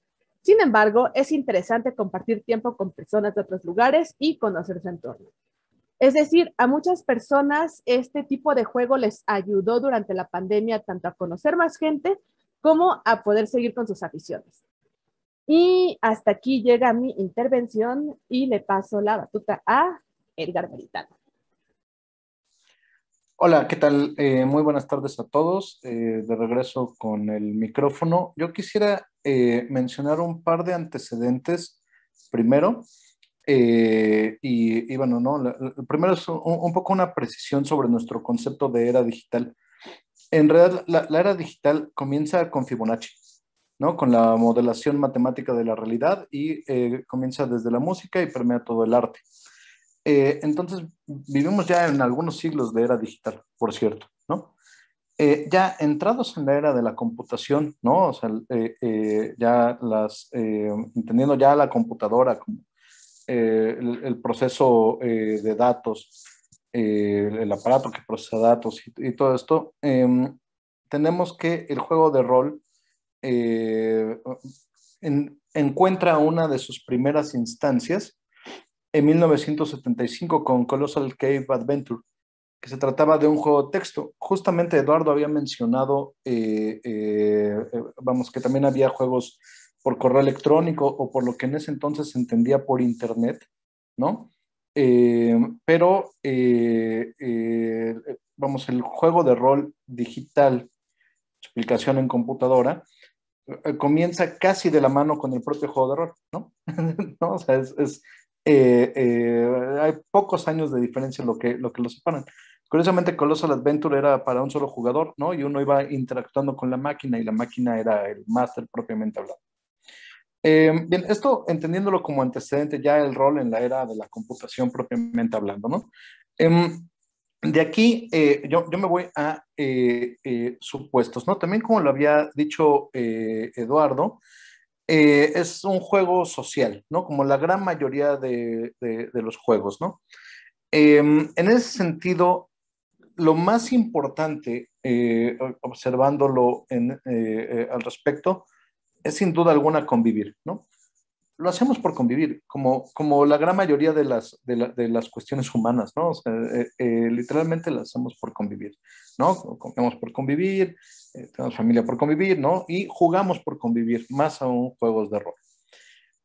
Sin embargo, es interesante compartir tiempo con personas de otros lugares y conocer su entorno. Es decir, a muchas personas este tipo de juego les ayudó durante la pandemia tanto a conocer más gente como a poder seguir con sus aficiones. Y hasta aquí llega mi intervención y le paso la batuta a Edgar Meritano. Hola, ¿qué tal? Eh, muy buenas tardes a todos. Eh, de regreso con el micrófono. Yo quisiera eh, mencionar un par de antecedentes. Primero, Eh, y, y bueno, no, la, la, primero es un, un poco una precisión sobre nuestro concepto de era digital. En realidad, la, la era digital comienza con Fibonacci, ¿no? Con la modelación matemática de la realidad y eh, comienza desde la música y permea todo el arte. Eh, entonces, vivimos ya en algunos siglos de era digital, por cierto, ¿no? Eh, ya entrados en la era de la computación, ¿no? O sea, eh, eh, ya las, eh, entendiendo ya la computadora como eh, el, el proceso eh, de datos, eh, el aparato que procesa datos y, y todo esto, eh, tenemos que el juego de rol eh, en, encuentra una de sus primeras instancias en mil novecientos setenta y cinco con Colossal Cave Adventure, que se trataba de un juego de texto. Justamente Eduardo había mencionado, eh, eh, vamos, que también había juegos por correo electrónico o por lo que en ese entonces se entendía por internet, ¿no? Eh, pero, eh, eh, vamos, el juego de rol digital, su aplicación en computadora, eh, comienza casi de la mano con el propio juego de rol, ¿no? ¿No? O sea, es... es eh, eh, hay pocos años de diferencia en lo que, lo que los separan. Curiosamente, Colossal Adventure era para un solo jugador, ¿no? Y uno iba interactuando con la máquina y la máquina era el máster propiamente hablado. Eh, bien, esto entendiéndolo como antecedente ya el rol en la era de la computación propiamente hablando, ¿no? Eh, de aquí eh, yo, yo me voy a eh, eh, supuestos, ¿no? También como lo había dicho eh, Eduardo, eh, es un juego social, ¿no? Como la gran mayoría de, de, de los juegos, ¿no? Eh, en ese sentido, lo más importante, eh, observándolo en, eh, eh, al respecto, es sin duda alguna convivir, ¿no? Lo hacemos por convivir, como, como la gran mayoría de las, de la, de las cuestiones humanas, ¿no? O sea, eh, eh, literalmente las hacemos por convivir, ¿no? Comemos por convivir, eh, tenemos familia por convivir, ¿no? Y jugamos por convivir, más aún juegos de rol.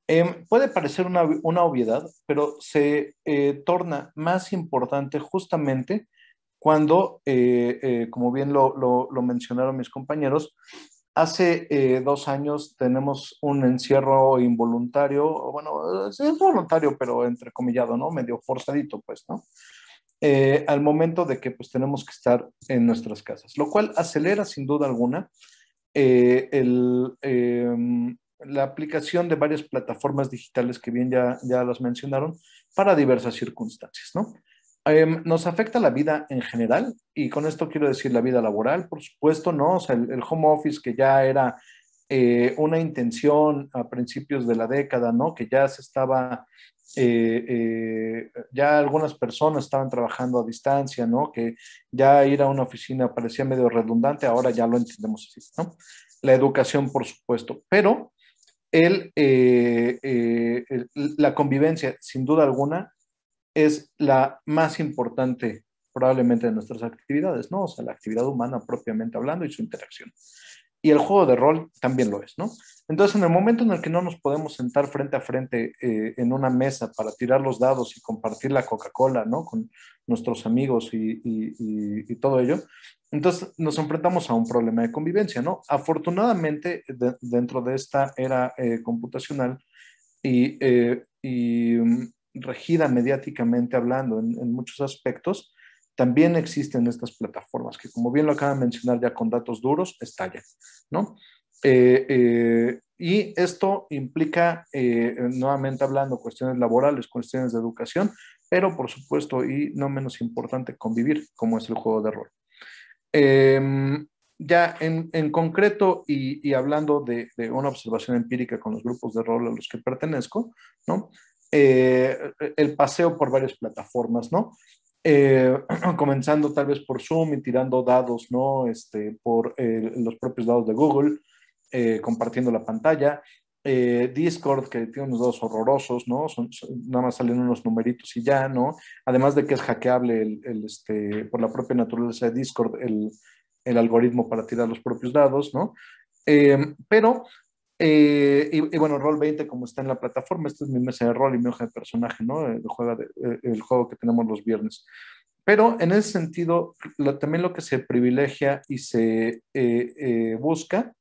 Eh, puede parecer una, una obviedad, pero se eh, torna más importante justamente cuando, eh, eh, como bien lo, lo, lo mencionaron mis compañeros, hace eh, dos años tenemos un encierro involuntario, bueno, es voluntario, pero entrecomillado, ¿no? Medio forzadito, pues, ¿no? Eh, al momento de que, pues, tenemos que estar en nuestras casas, lo cual acelera, sin duda alguna, eh, el... Eh, la aplicación de varias plataformas digitales que bien ya, ya las mencionaron para diversas circunstancias, ¿no? Eh, nos afecta la vida en general y con esto quiero decir la vida laboral, por supuesto, ¿no? O sea, el, el home office que ya era eh, una intención a principios de la década, ¿no? Que ya se estaba, eh, eh, ya algunas personas estaban trabajando a distancia, ¿no? Que ya ir a una oficina parecía medio redundante, ahora ya lo entendemos así, ¿no? La educación, por supuesto, pero El, eh, eh, el, la convivencia, sin duda alguna, es la más importante probablemente de nuestras actividades, ¿no? O sea, la actividad humana propiamente hablando y su interacción. Y el juego de rol también lo es, ¿no? Entonces, en el momento en el que no nos podemos sentar frente a frente eh, en una mesa para tirar los dados y compartir la Coca-Cola, ¿no? Con nuestros amigos y, y, y, y todo ello, entonces nos enfrentamos a un problema de convivencia, ¿no? Afortunadamente, de, dentro de esta era eh, computacional y, eh, y um, regida mediáticamente hablando en, en muchos aspectos, también existen estas plataformas que, como bien lo acaban de mencionar ya con datos duros, estallan, ¿no? Eh, eh, y esto implica, eh, nuevamente hablando, cuestiones laborales, cuestiones de educación, pero por supuesto, y no menos importante, convivir, como es el juego de rol. Eh, ya en, en concreto y, y hablando de, de una observación empírica con los grupos de rol a los que pertenezco, ¿no? Eh, el paseo por varias plataformas, ¿no? Eh, comenzando tal vez por Zoom y tirando dados, ¿no? Este, por eh, los propios dados de Google, eh, compartiendo la pantalla, eh, Discord, que tiene unos dados horrorosos, ¿no? Son, son, nada más salen unos numeritos y ya, ¿no? Además de que es hackeable el, el, este, por la propia naturaleza de Discord el, el algoritmo para tirar los propios dados, ¿no? Eh, pero... Eh, y, y bueno, Roll veinte como está en la plataforma, esta es mi mesa de rol y mi hoja de personaje, ¿no? El juego, de, el juego que tenemos los viernes. Pero en ese sentido, lo, también lo que se privilegia y se eh, eh, busca,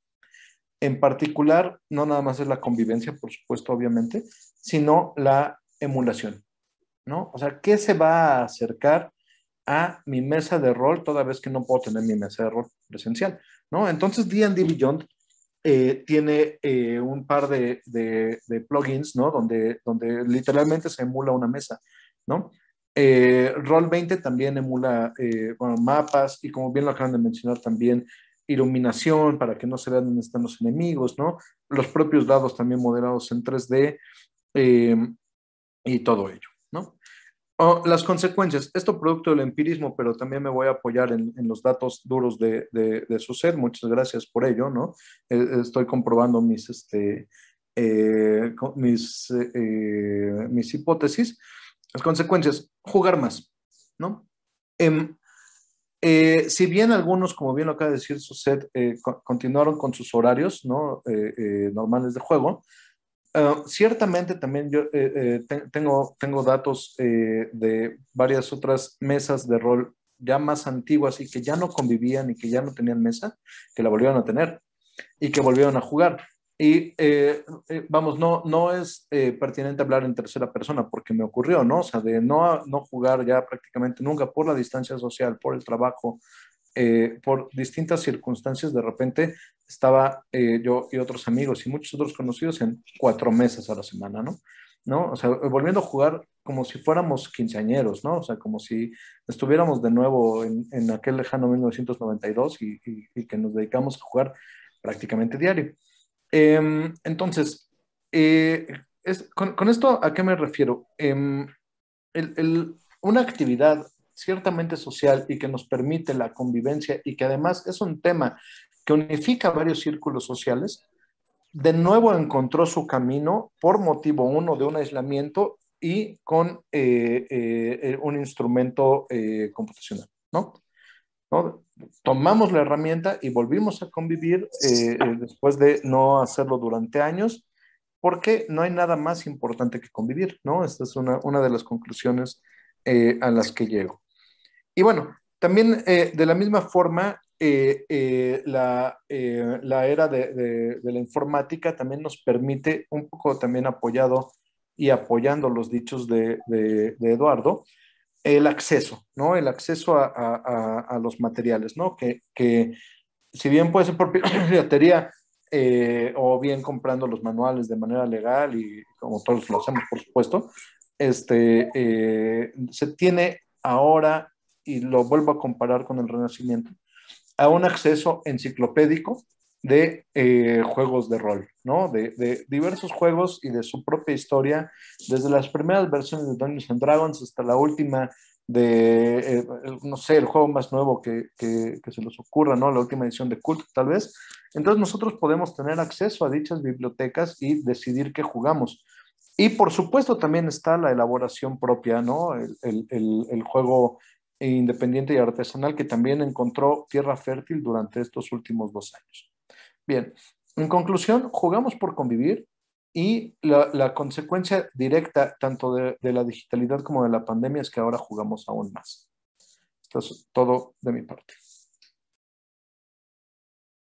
en particular, no nada más es la convivencia, por supuesto, obviamente, sino la emulación, ¿no? O sea, ¿qué se va a acercar a mi mesa de rol toda vez que no puedo tener mi mesa de rol presencial, ¿no? Entonces, D and D Beyond eh, tiene eh, un par de, de, de plugins, ¿no? Donde, donde literalmente se emula una mesa, ¿no? Eh, Roll veinte también emula eh, bueno, mapas y, como bien lo acaban de mencionar también, iluminación para que no se vean dónde están los enemigos, ¿no? Los propios dados también modelados en tres D eh, y todo ello, ¿no? Oh, las consecuencias. Esto producto del empirismo, pero también me voy a apoyar en, en los datos duros de, de, de su sed. Muchas gracias por ello, ¿no? Eh, estoy comprobando mis, este, eh, mis, eh, mis hipótesis. Las consecuencias, jugar más, ¿no? Eh, eh, si bien algunos, como bien lo acaba de decir Suset, eh, co continuaron con sus horarios, ¿no? Eh, eh, normales de juego, eh, ciertamente también yo eh, eh, te tengo, tengo datos eh, de varias otras mesas de rol ya más antiguas y que ya no convivían y que ya no tenían mesa, que la volvieron a tener y que volvieron a jugar. Y eh, eh, vamos, no, no es eh, pertinente hablar en tercera persona porque me ocurrió, ¿no? O sea, de no, no jugar ya prácticamente nunca por la distancia social, por el trabajo, eh, por distintas circunstancias. De repente estaba eh, yo y otros amigos y muchos otros conocidos en cuatro mesas a la semana, ¿no? ¿No? O sea, volviendo a jugar como si fuéramos quinceañeros, ¿no? O sea, como si estuviéramos de nuevo en, en aquel lejano mil novecientos noventa y dos y, y, y que nos dedicamos a jugar prácticamente diario. Eh, entonces, eh, es, con, con esto, ¿a qué me refiero? Eh, el, el, una actividad ciertamente social y que nos permite la convivencia y que además es un tema que unifica varios círculos sociales, de nuevo encontró su camino por motivo uno de un aislamiento y con eh, eh, un instrumento eh, computacional, ¿no? ¿No? Tomamos la herramienta y volvimos a convivir eh, después de no hacerlo durante años, porque no hay nada más importante que convivir, ¿no? Esta es una, una de las conclusiones eh, a las que llego. Y bueno, también eh, de la misma forma, eh, eh, la, eh, la era de, de, de la informática también nos permite, un poco también apoyado y apoyando los dichos de, de, de Eduardo, el acceso, ¿no? El acceso a, a, a los materiales, ¿no? Que, que si bien puede ser por piratería eh, o bien comprando los manuales de manera legal y como todos lo hacemos, por supuesto, este, eh, se tiene ahora, y lo vuelvo a comparar con el Renacimiento, a un acceso enciclopédico de eh, juegos de rol, ¿no? De, de diversos juegos y de su propia historia, desde las primeras versiones de Dungeons and Dragons hasta la última de, eh, no sé, el juego más nuevo que, que, que se les ocurra, ¿no? La última edición de Cult, tal vez. Entonces nosotros podemos tener acceso a dichas bibliotecas y decidir qué jugamos. Y por supuesto también está la elaboración propia, ¿no? El, el, el, el juego independiente y artesanal que también encontró tierra fértil durante estos últimos dos años. Bien, en conclusión, jugamos por convivir y la, la consecuencia directa tanto de, de la digitalidad como de la pandemia es que ahora jugamos aún más. Esto es todo de mi parte.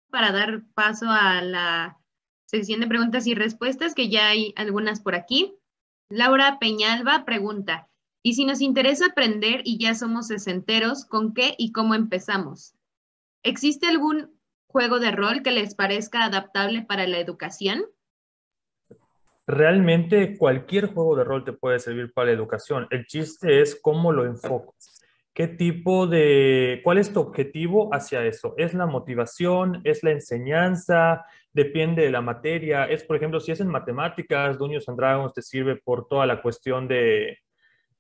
Para dar paso a la sección de preguntas y respuestas, que ya hay algunas por aquí. Laura Peñalba pregunta, ¿y si nos interesa aprender y ya somos sesenteros, con qué y cómo empezamos? ¿Existe algún juego de rol que les parezca adaptable para la educación? Realmente cualquier juego de rol te puede servir para la educación. El chiste es cómo lo enfocas. ¿Qué tipo de, cuál es tu objetivo hacia eso? ¿Es la motivación? ¿Es la enseñanza? Depende de la materia. Es, por ejemplo, si es en matemáticas, Dungeons and Dragons te sirve por toda la cuestión de,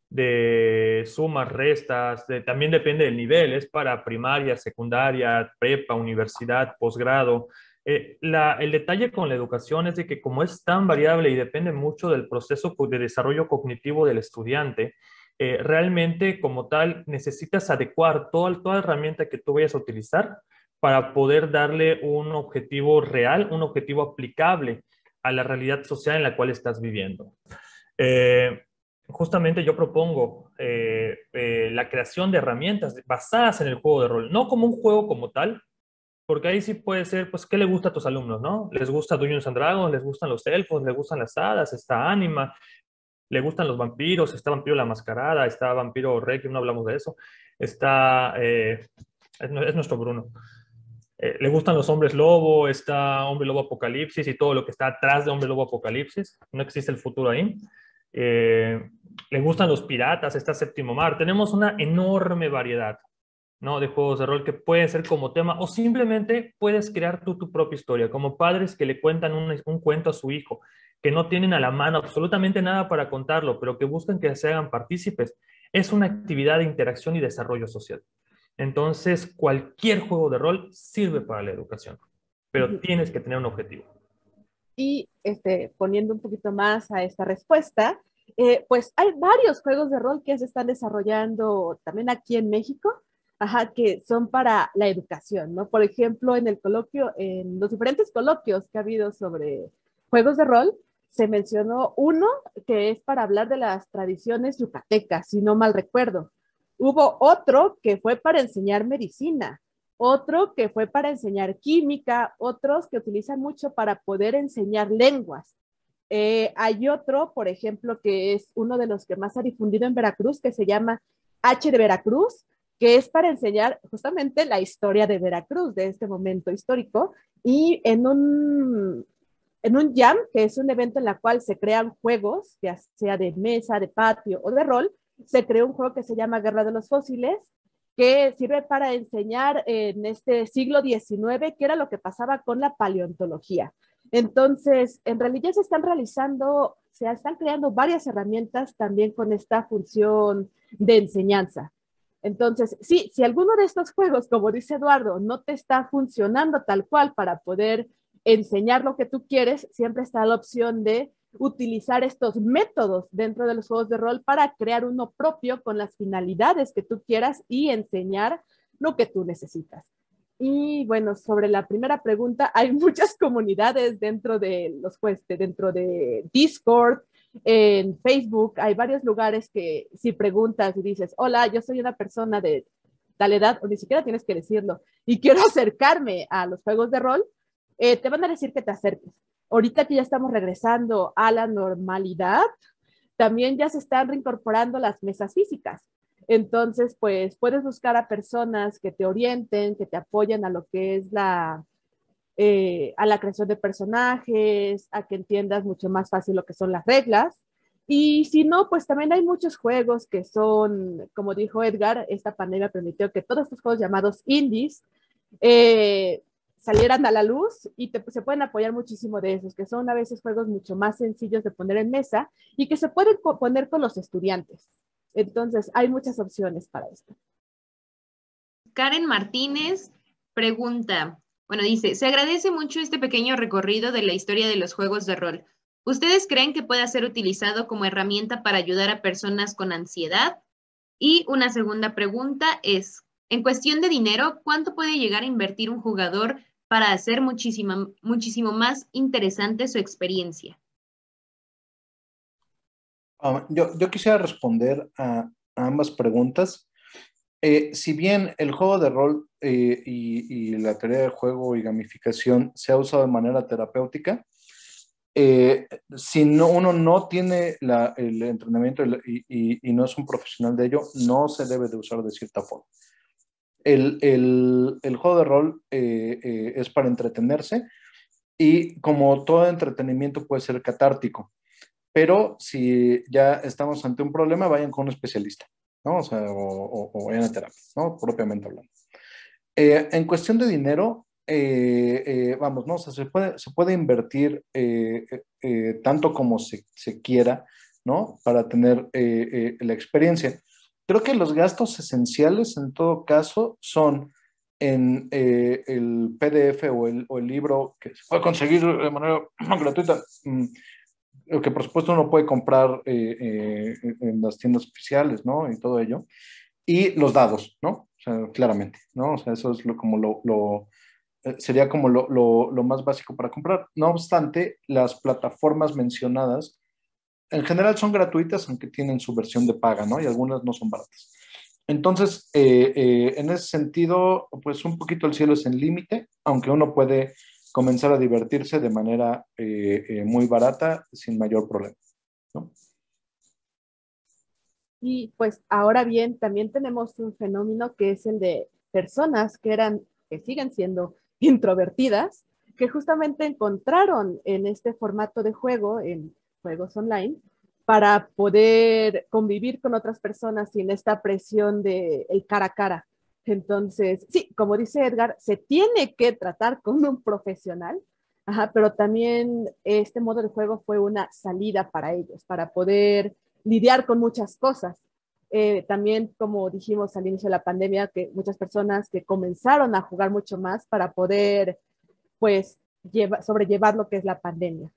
de sumas, restas, de, también depende del nivel, es para primaria, secundaria, prepa, universidad, posgrado. Eh, la, el detalle con la educación es de que como es tan variable y depende mucho del proceso de desarrollo cognitivo del estudiante, eh, realmente como tal necesitas adecuar toda, toda herramienta que tú vayas a utilizar para poder darle un objetivo real, un objetivo aplicable a la realidad social en la cual estás viviendo. Eh, Justamente yo propongo eh, eh, la creación de herramientas basadas en el juego de rol, no como un juego como tal, porque ahí sí puede ser, pues, ¿qué le gusta a tus alumnos, no? ¿Les gusta Dungeons and Dragons? ¿Les gustan los elfos? ¿Les gustan las hadas? ¿Está Anima? ¿Le gustan los vampiros? ¿Está Vampiro la Mascarada? ¿Está Vampiro Requiem? No hablamos de eso. Está, eh, es, es nuestro Bruno. Eh, le gustan los hombres lobo, está Hombre Lobo Apocalipsis y todo lo que está atrás de Hombre Lobo Apocalipsis. No existe el futuro ahí. Eh, le gustan los piratas, está Séptimo Mar. Tenemos una enorme variedad, ¿no?, de juegos de rol que puede ser como tema, o simplemente puedes crear tú tu propia historia, como padres que le cuentan un, un cuento a su hijo, que no tienen a la mano absolutamente nada para contarlo, pero que buscan que se hagan partícipes. Es una actividad de interacción y desarrollo social. Entonces, cualquier juego de rol sirve para la educación, pero tienes que tener un objetivo. Y este, poniendo un poquito más a esta respuesta, eh, pues hay varios juegos de rol que se están desarrollando también aquí en México, ajá, que son para la educación, ¿no? Por ejemplo, en el coloquio, en los diferentes coloquios que ha habido sobre juegos de rol, se mencionó uno que es para hablar de las tradiciones yucatecas, si no mal recuerdo. Hubo otro que fue para enseñar medicina, otro que fue para enseñar química, otros que utilizan mucho para poder enseñar lenguas. Eh, hay otro, por ejemplo, que es uno de los que más ha difundido en Veracruz, que se llama H de Veracruz, que es para enseñar justamente la historia de Veracruz, de este momento histórico, y en un... en un jam, que es un evento en el cual se crean juegos, ya sea de mesa, de patio o de rol, se creó un juego que se llama Guerra de los Fósiles, que sirve para enseñar en este siglo diecinueve qué era lo que pasaba con la paleontología. Entonces, en realidad se están realizando, se están creando varias herramientas también con esta función de enseñanza. Entonces, sí, si alguno de estos juegos, como dice Eduardo, no te está funcionando tal cual para poder enseñar lo que tú quieres, siempre está la opción de utilizar estos métodos dentro de los juegos de rol para crear uno propio con las finalidades que tú quieras y enseñar lo que tú necesitas. Y bueno, sobre la primera pregunta, hay muchas comunidades dentro de los juegos, dentro de Discord, en Facebook, hay varios lugares que si preguntas y dices, hola, yo soy una persona de tal edad, o ni siquiera tienes que decirlo, y quiero acercarme a los juegos de rol, Eh, te van a decir que te acerques. Ahorita que ya estamos regresando a la normalidad, también ya se están reincorporando las mesas físicas. Entonces, pues, puedes buscar a personas que te orienten, que te apoyen a lo que es la, eh, a la creación de personajes, a que entiendas mucho más fácil lo que son las reglas. Y si no, pues también hay muchos juegos que son, como dijo Edgar, esta pandemia permitió que todos estos juegos llamados indies, eh, salieran a la luz y te, se pueden apoyar muchísimo de esos, que son a veces juegos mucho más sencillos de poner en mesa y que se pueden co poner con los estudiantes. Entonces, hay muchas opciones para esto. Karen Martínez pregunta, bueno, dice, se agradece mucho este pequeño recorrido de la historia de los juegos de rol. ¿Ustedes creen que pueda ser utilizado como herramienta para ayudar a personas con ansiedad? Y una segunda pregunta es, en cuestión de dinero, ¿cuánto puede llegar a invertir un jugador para hacer muchísima, muchísimo más interesante su experiencia? Uh, yo, yo quisiera responder a, a ambas preguntas. Eh, si bien el juego de rol eh, y, y la teoría de juego y gamificación se ha usado de manera terapéutica, eh, si no, uno no tiene la, el entrenamiento y, y, y no es un profesional de ello, no se debe de usar de cierta forma. El, el, el juego de rol eh, eh, es para entretenerse y como todo entretenimiento puede ser catártico, pero si ya estamos ante un problema, vayan con un especialista, ¿no? O sea, o, o, o vayan a terapia, ¿no? Propiamente hablando. Eh, en cuestión de dinero, eh, eh, vamos, ¿no? O sea, se puede, se puede invertir eh, eh, tanto como se, se quiera, ¿no? Para tener eh, eh, la experiencia. Creo que los gastos esenciales en todo caso son en eh, el P D F o el, o el libro que se puede conseguir de manera gratuita, lo que por supuesto uno puede comprar eh, eh, en las tiendas oficiales, ¿no? Y todo ello. Y los dados, ¿no? O sea, claramente, ¿no? O sea, eso es lo, como lo, lo eh, sería como lo, lo, lo más básico para comprar. No obstante, las plataformas mencionadas en general son gratuitas, aunque tienen su versión de paga, ¿no? Y algunas no son baratas. Entonces, eh, eh, en ese sentido, pues un poquito el cielo es el límite, aunque uno puede comenzar a divertirse de manera eh, eh, muy barata, sin mayor problema, ¿no? Y pues ahora bien, también tenemos un fenómeno que es el de personas que eran, que siguen siendo introvertidas que justamente encontraron en este formato de juego, en juegos online, para poder convivir con otras personas sin esta presión de el cara a cara. Entonces, sí, como dice Edgar, se tiene que tratar con un profesional, ajá, pero también este modo de juego fue una salida para ellos, para poder lidiar con muchas cosas. Eh, también, como dijimos al inicio de la pandemia, que muchas personas que comenzaron a jugar mucho más para poder, pues, lleva, sobrellevar lo que es la pandemia.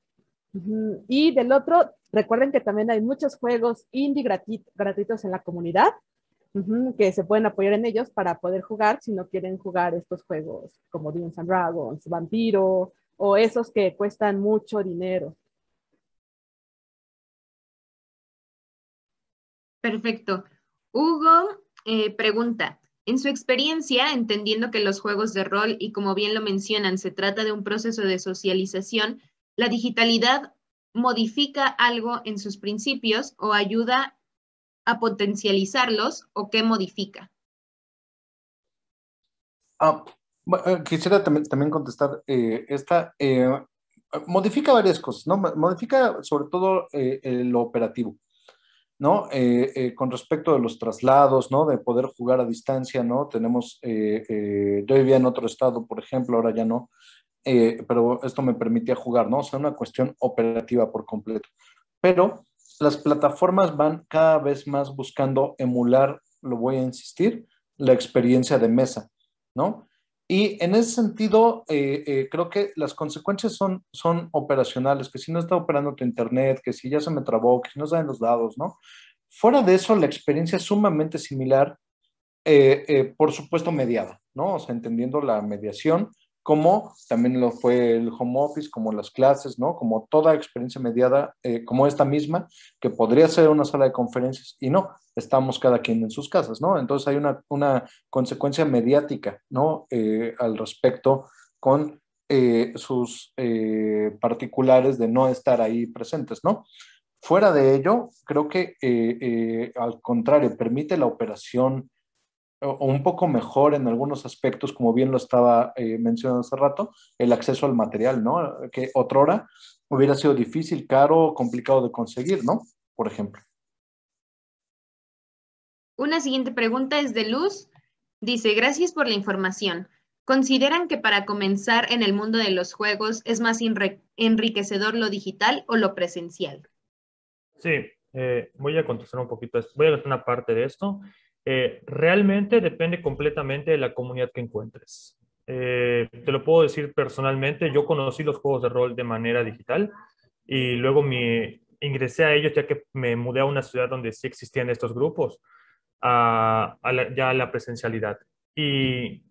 Uh-huh. Y del otro, recuerden que también hay muchos juegos indie gratuit- gratuitos en la comunidad, uh-huh, que se pueden apoyar en ellos para poder jugar si no quieren jugar estos juegos como Dungeons and Dragons, Vampiro, o esos que cuestan mucho dinero. Perfecto. Hugo eh, pregunta, en su experiencia, entendiendo que los juegos de rol, y como bien lo mencionan, se trata de un proceso de socialización, ¿la digitalidad modifica algo en sus principios o ayuda a potencializarlos, o qué modifica? Ah, quisiera también, también contestar eh, esta. Eh, modifica varias cosas, ¿no? Modifica sobre todo eh, lo operativo, ¿no? Eh, eh, con respecto de los traslados, ¿no? De poder jugar a distancia, ¿no? Tenemos, eh, eh, yo vivía en otro estado, por ejemplo, ahora ya no, eh, pero esto me permitía jugar, ¿no? O sea, una cuestión operativa por completo. Pero las plataformas van cada vez más buscando emular, lo voy a insistir, la experiencia de mesa, ¿no? Y en ese sentido, eh, eh, creo que las consecuencias son, son operacionales, que si no está operando tu internet, que si ya se me trabó, que si no salen los dados, ¿no? Fuera de eso, la experiencia es sumamente similar, eh, eh, por supuesto mediada, ¿no? O sea, entendiendo la mediación, como también lo fue el home office, como las clases, ¿no? Como toda experiencia mediada, eh, como esta misma, que podría ser una sala de conferencias y no, estamos cada quien en sus casas, ¿no? Entonces hay una, una consecuencia mediática, ¿no? Eh, al respecto con eh, sus eh, particulares de no estar ahí presentes, ¿no? Fuera de ello, creo que eh, eh, al contrario, permite la operación o un poco mejor en algunos aspectos, como bien lo estaba eh, mencionando hace rato, el acceso al material, ¿no? Que otrora hubiera sido difícil, caro o complicado de conseguir, ¿no? Por ejemplo. Una siguiente pregunta es de Luz. Dice, gracias por la información. ¿Consideran que para comenzar en el mundo de los juegos es más enriquecedor lo digital o lo presencial? Sí, eh, voy a contestar un poquito, voy a contestar una parte de esto. Eh, realmente depende completamente de la comunidad que encuentres. Eh, te lo puedo decir personalmente, yo conocí los juegos de rol de manera digital y luego me ingresé a ellos ya que me mudé a una ciudad donde sí existían estos grupos, a, a la, ya a la presencialidad. Y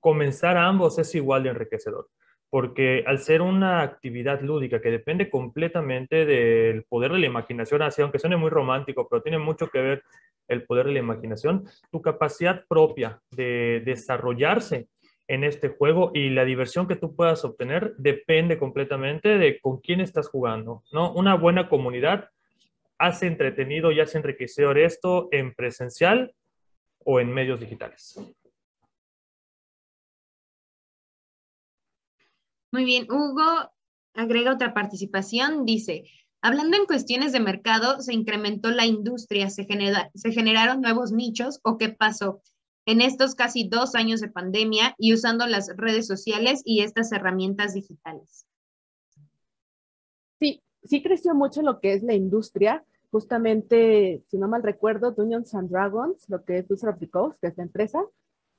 comenzar a ambos es igual de enriquecedor, porque al ser una actividad lúdica que depende completamente del poder de la imaginación, así, aunque suene muy romántico, pero tiene mucho que ver el poder de la imaginación, tu capacidad propia de desarrollarse en este juego y la diversión que tú puedas obtener depende completamente de con quién estás jugando, ¿no? Una buena comunidad hace entretenido y hace enriquecedor esto en presencial o en medios digitales. Muy bien, Hugo agrega otra participación, dice... Hablando en cuestiones de mercado, se incrementó la industria, se, genera, se generaron nuevos nichos, ¿o qué pasó? En estos casi dos años de pandemia y usando las redes sociales y estas herramientas digitales. Sí, sí creció mucho lo que es la industria. Justamente, si no mal recuerdo, Dungeons and Dragons, lo que es Wizards of the Coast, que es la empresa,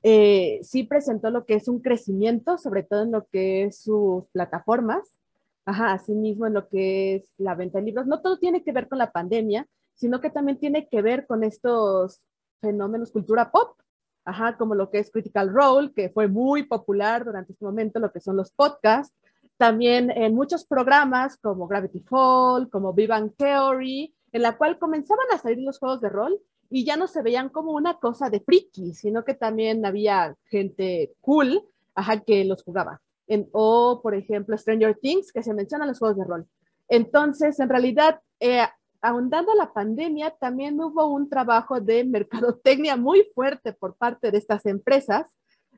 eh, sí presentó lo que es un crecimiento, sobre todo en lo que es sus plataformas. Ajá, así mismo en lo que es la venta de libros. No todo tiene que ver con la pandemia, sino que también tiene que ver con estos fenómenos cultura pop, ajá, como lo que es Critical Role, que fue muy popular durante este momento, lo que son los podcasts. También en muchos programas como Gravity Falls, como Big Bang Theory, en la cual comenzaban a salir los juegos de rol y ya no se veían como una cosa de friki, sino que también había gente cool, ajá, que los jugaba. En, o, por ejemplo, Stranger Things, que se mencionan los juegos de rol. Entonces, en realidad, eh, ahondando la pandemia, también hubo un trabajo de mercadotecnia muy fuerte por parte de estas empresas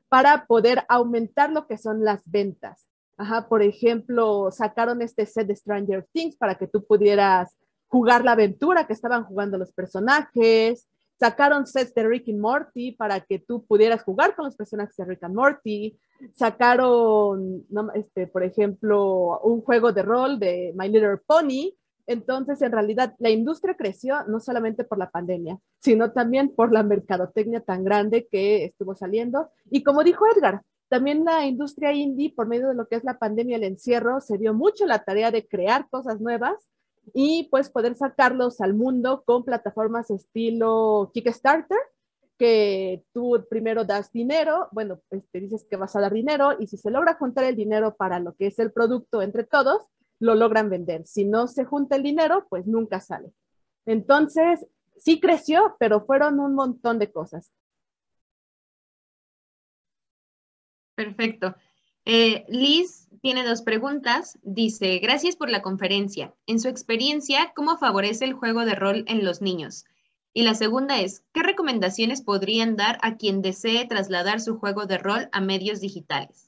para poder aumentar lo que son las ventas. Ajá, por ejemplo, sacaron este set de Stranger Things para que tú pudieras jugar la aventura que estaban jugando los personajes. Sacaron sets de Rick and Morty para que tú pudieras jugar con los personajes de Rick and Morty. Sacaron, no, este, por ejemplo, un juego de rol de My Little Pony. Entonces, en realidad, la industria creció no solamente por la pandemia, sino también por la mercadotecnia tan grande que estuvo saliendo. Y como dijo Edgar, también la industria indie, por medio de lo que es la pandemia, el encierro, se dio mucho la tarea de crear cosas nuevas y pues poder sacarlos al mundo con plataformas estilo Kickstarter, que tú primero das dinero, bueno, pues te dices que vas a dar dinero y si se logra juntar el dinero para lo que es el producto entre todos, lo logran vender. Si no se junta el dinero, pues nunca sale. Entonces, sí creció, pero fueron un montón de cosas. Perfecto. Eh, Liz tiene dos preguntas. Dice, gracias por la conferencia. En su experiencia, ¿cómo favorece el juego de rol en los niños? Y la segunda es, ¿qué recomendaciones podrían dar a quien desee trasladar su juego de rol a medios digitales?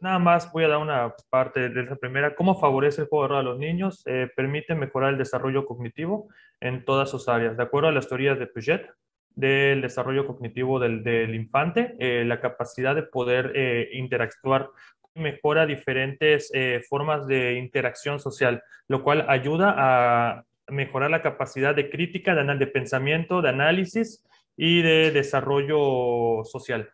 Nada más voy a dar una parte de esa primera. ¿Cómo favorece el juego de rol a los niños? Eh, permite mejorar el desarrollo cognitivo en todas sus áreas. De acuerdo a las teorías de Piaget, del desarrollo cognitivo del, del infante, eh, la capacidad de poder eh, interactuar mejora diferentes eh, formas de interacción social, lo cual ayuda a mejorar la capacidad de crítica, de, de pensamiento, de análisis y de desarrollo social,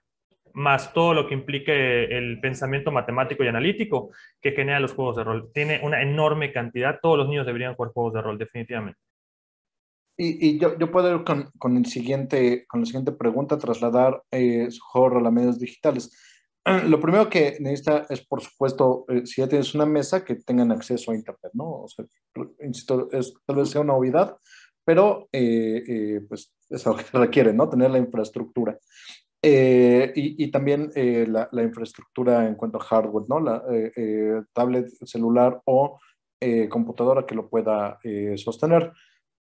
más todo lo que implique el pensamiento matemático y analítico que genera los juegos de rol. Tiene una enorme cantidad, todos los niños deberían jugar juegos de rol, definitivamente. Y, y yo, yo puedo ir con, con, el siguiente, con la siguiente pregunta, trasladar eh, su juego de rol a medios digitales. Lo primero que necesita es, por supuesto, eh, si ya tienes una mesa, que tengan acceso a internet, ¿no? O sea, insisto, es, tal vez sea una novedad, pero eh, eh, pues es algo que requiere, ¿no? Tener la infraestructura. Eh, y, y también eh, la, la infraestructura en cuanto a hardware, ¿no? La eh, eh, tablet, celular o eh, computadora que lo pueda eh, sostener.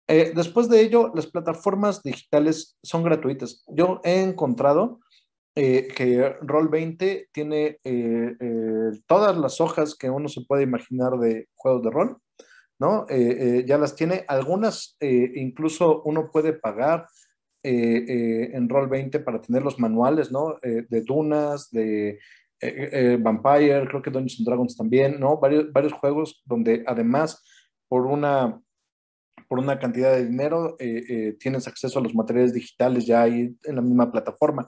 Eh, después de ello, las plataformas digitales son gratuitas. Yo he encontrado eh, que Roll veinte tiene eh, eh, todas las hojas que uno se puede imaginar de juegos de rol, ¿no? Eh, eh, ya las tiene. Algunas eh, incluso uno puede pagar eh, eh, en Roll veinte para tener los manuales, ¿no? Eh, de Dunas, de eh, eh, Vampire, creo que Dungeons and Dragons también, ¿no? Varios, varios juegos donde además por una... por una cantidad de dinero, eh, eh, tienes acceso a los materiales digitales ya ahí en la misma plataforma.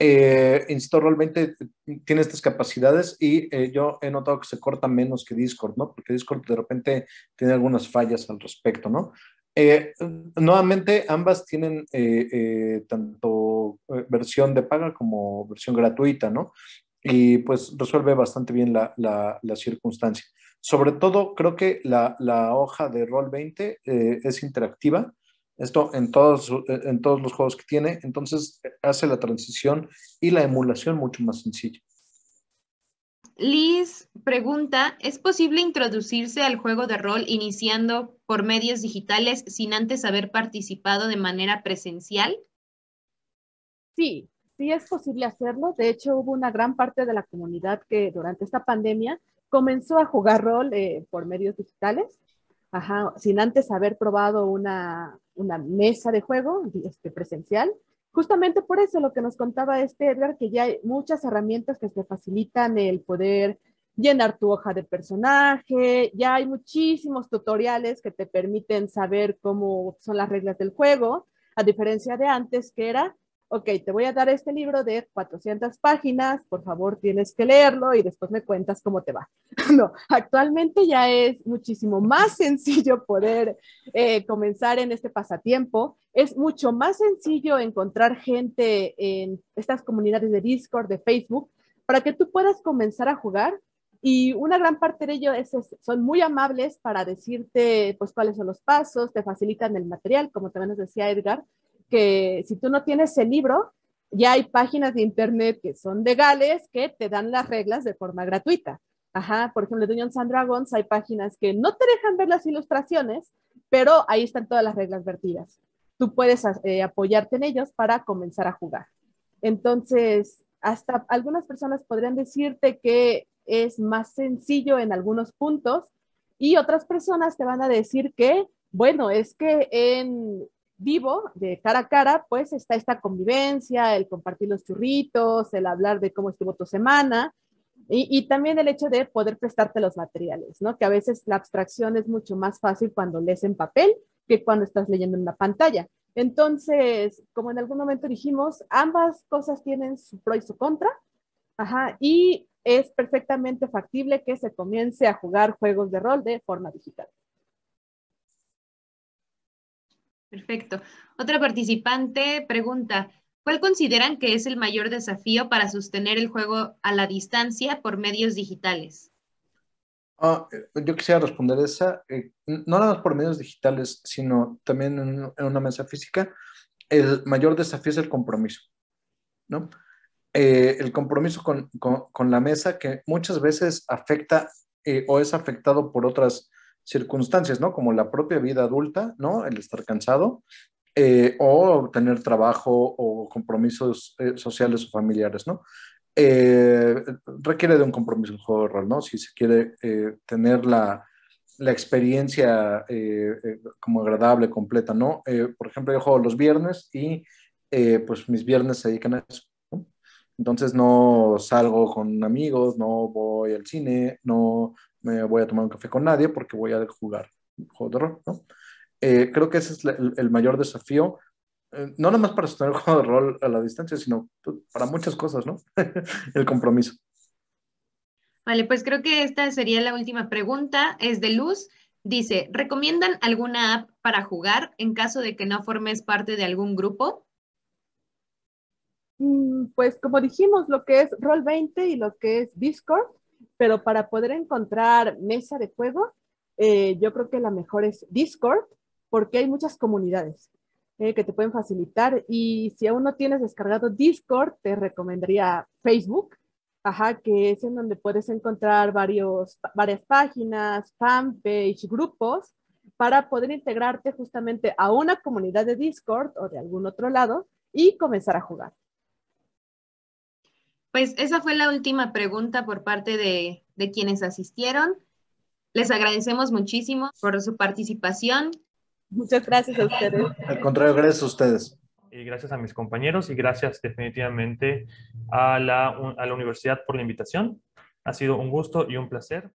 Eh, insisto, Roll veinte tiene estas capacidades y eh, yo he notado que se corta menos que Discord, ¿no? Porque Discord de repente tiene algunas fallas al respecto, ¿no? Eh, nuevamente, ambas tienen eh, eh, tanto versión de paga como versión gratuita, ¿no? Y pues resuelve bastante bien la, la, la circunstancia. Sobre todo, creo que la, la hoja de Roll veinte eh, es interactiva. Esto en todos, en todos los juegos que tiene. Entonces, hace la transición y la emulación mucho más sencilla. Liz pregunta, ¿es posible introducirse al juego de rol iniciando por medios digitales sin antes haber participado de manera presencial? Sí. Sí es posible hacerlo. De hecho, hubo una gran parte de la comunidad que durante esta pandemia comenzó a jugar rol eh, por medios digitales, ajá, sin antes haber probado una, una mesa de juego este, presencial. Justamente por eso lo que nos contaba este Edgar, que ya hay muchas herramientas que te facilitan el poder llenar tu hoja de personaje, ya hay muchísimos tutoriales que te permiten saber cómo son las reglas del juego, a diferencia de antes que era, ok, te voy a dar este libro de cuatrocientas páginas, por favor tienes que leerlo y después me cuentas cómo te va. No, actualmente ya es muchísimo más sencillo poder eh, comenzar en este pasatiempo. Es mucho más sencillo encontrar gente en estas comunidades de Discord, de Facebook, para que tú puedas comenzar a jugar. Y una gran parte de ello es, es, son muy amables para decirte pues, cuáles son los pasos, te facilitan el material, como también nos decía Edgar, que si tú no tienes el libro, ya hay páginas de internet que son legales que te dan las reglas de forma gratuita. Ajá, por ejemplo, en Dungeons and Dragons hay páginas que no te dejan ver las ilustraciones, pero ahí están todas las reglas vertidas. Tú puedes eh, apoyarte en ellos para comenzar a jugar. Entonces, hasta algunas personas podrían decirte que es más sencillo en algunos puntos y otras personas te van a decir que, bueno, es que en vivo, de cara a cara, pues está esta convivencia, el compartir los churritos, el hablar de cómo estuvo tu semana y, y también el hecho de poder prestarte los materiales, ¿no? Que a veces la abstracción es mucho más fácil cuando lees en papel que cuando estás leyendo en una pantalla. Entonces, como en algún momento dijimos, ambas cosas tienen su pro y su contra. Ajá, y es perfectamente factible que se comience a jugar juegos de rol de forma digital. Perfecto. Otra participante pregunta, ¿cuál consideran que es el mayor desafío para sostener el juego a la distancia por medios digitales? Oh, yo quisiera responder esa, eh, no nada más por medios digitales, sino también en, en una mesa física. El mayor desafío es el compromiso, ¿no? Eh, el compromiso con, con, con la mesa, que muchas veces afecta eh, o es afectado por otras circunstancias, ¿no? Como la propia vida adulta, ¿no? El estar cansado eh, o tener trabajo o compromisos eh, sociales o familiares, ¿no? Eh, requiere de un compromiso el juego de rol, ¿no? Si se quiere eh, tener la, la experiencia eh, eh, como agradable, completa, ¿no? Eh, por ejemplo, yo juego los viernes y eh, pues mis viernes se dedican a eso, ¿no? Entonces no salgo con amigos, no voy al cine, no me voy a tomar un café con nadie porque voy a jugar juego de rol, ¿no? Eh, creo que ese es la, el, el mayor desafío. No nada más para sostener el juego de rol a la distancia, sino para muchas cosas, ¿no? El compromiso. Vale, pues creo que esta sería la última pregunta. Es de Luz. Dice, ¿recomiendan alguna app para jugar en caso de que no formes parte de algún grupo? Pues como dijimos, lo que es Roll veinte y lo que es Discord, pero para poder encontrar mesa de juego, eh, yo creo que la mejor es Discord, porque hay muchas comunidades Eh, que te pueden facilitar, y si aún no tienes descargado Discord, te recomendaría Facebook, ajá, que es en donde puedes encontrar varios, varias páginas, fanpage, grupos, para poder integrarte justamente a una comunidad de Discord o de algún otro lado y comenzar a jugar. Pues esa fue la última pregunta por parte de, de quienes asistieron. Les agradecemos muchísimo por su participación. Muchas gracias a ustedes. Al contrario, gracias a ustedes. Y gracias a mis compañeros y gracias definitivamente a la, a la universidad por la invitación. Ha sido un gusto y un placer.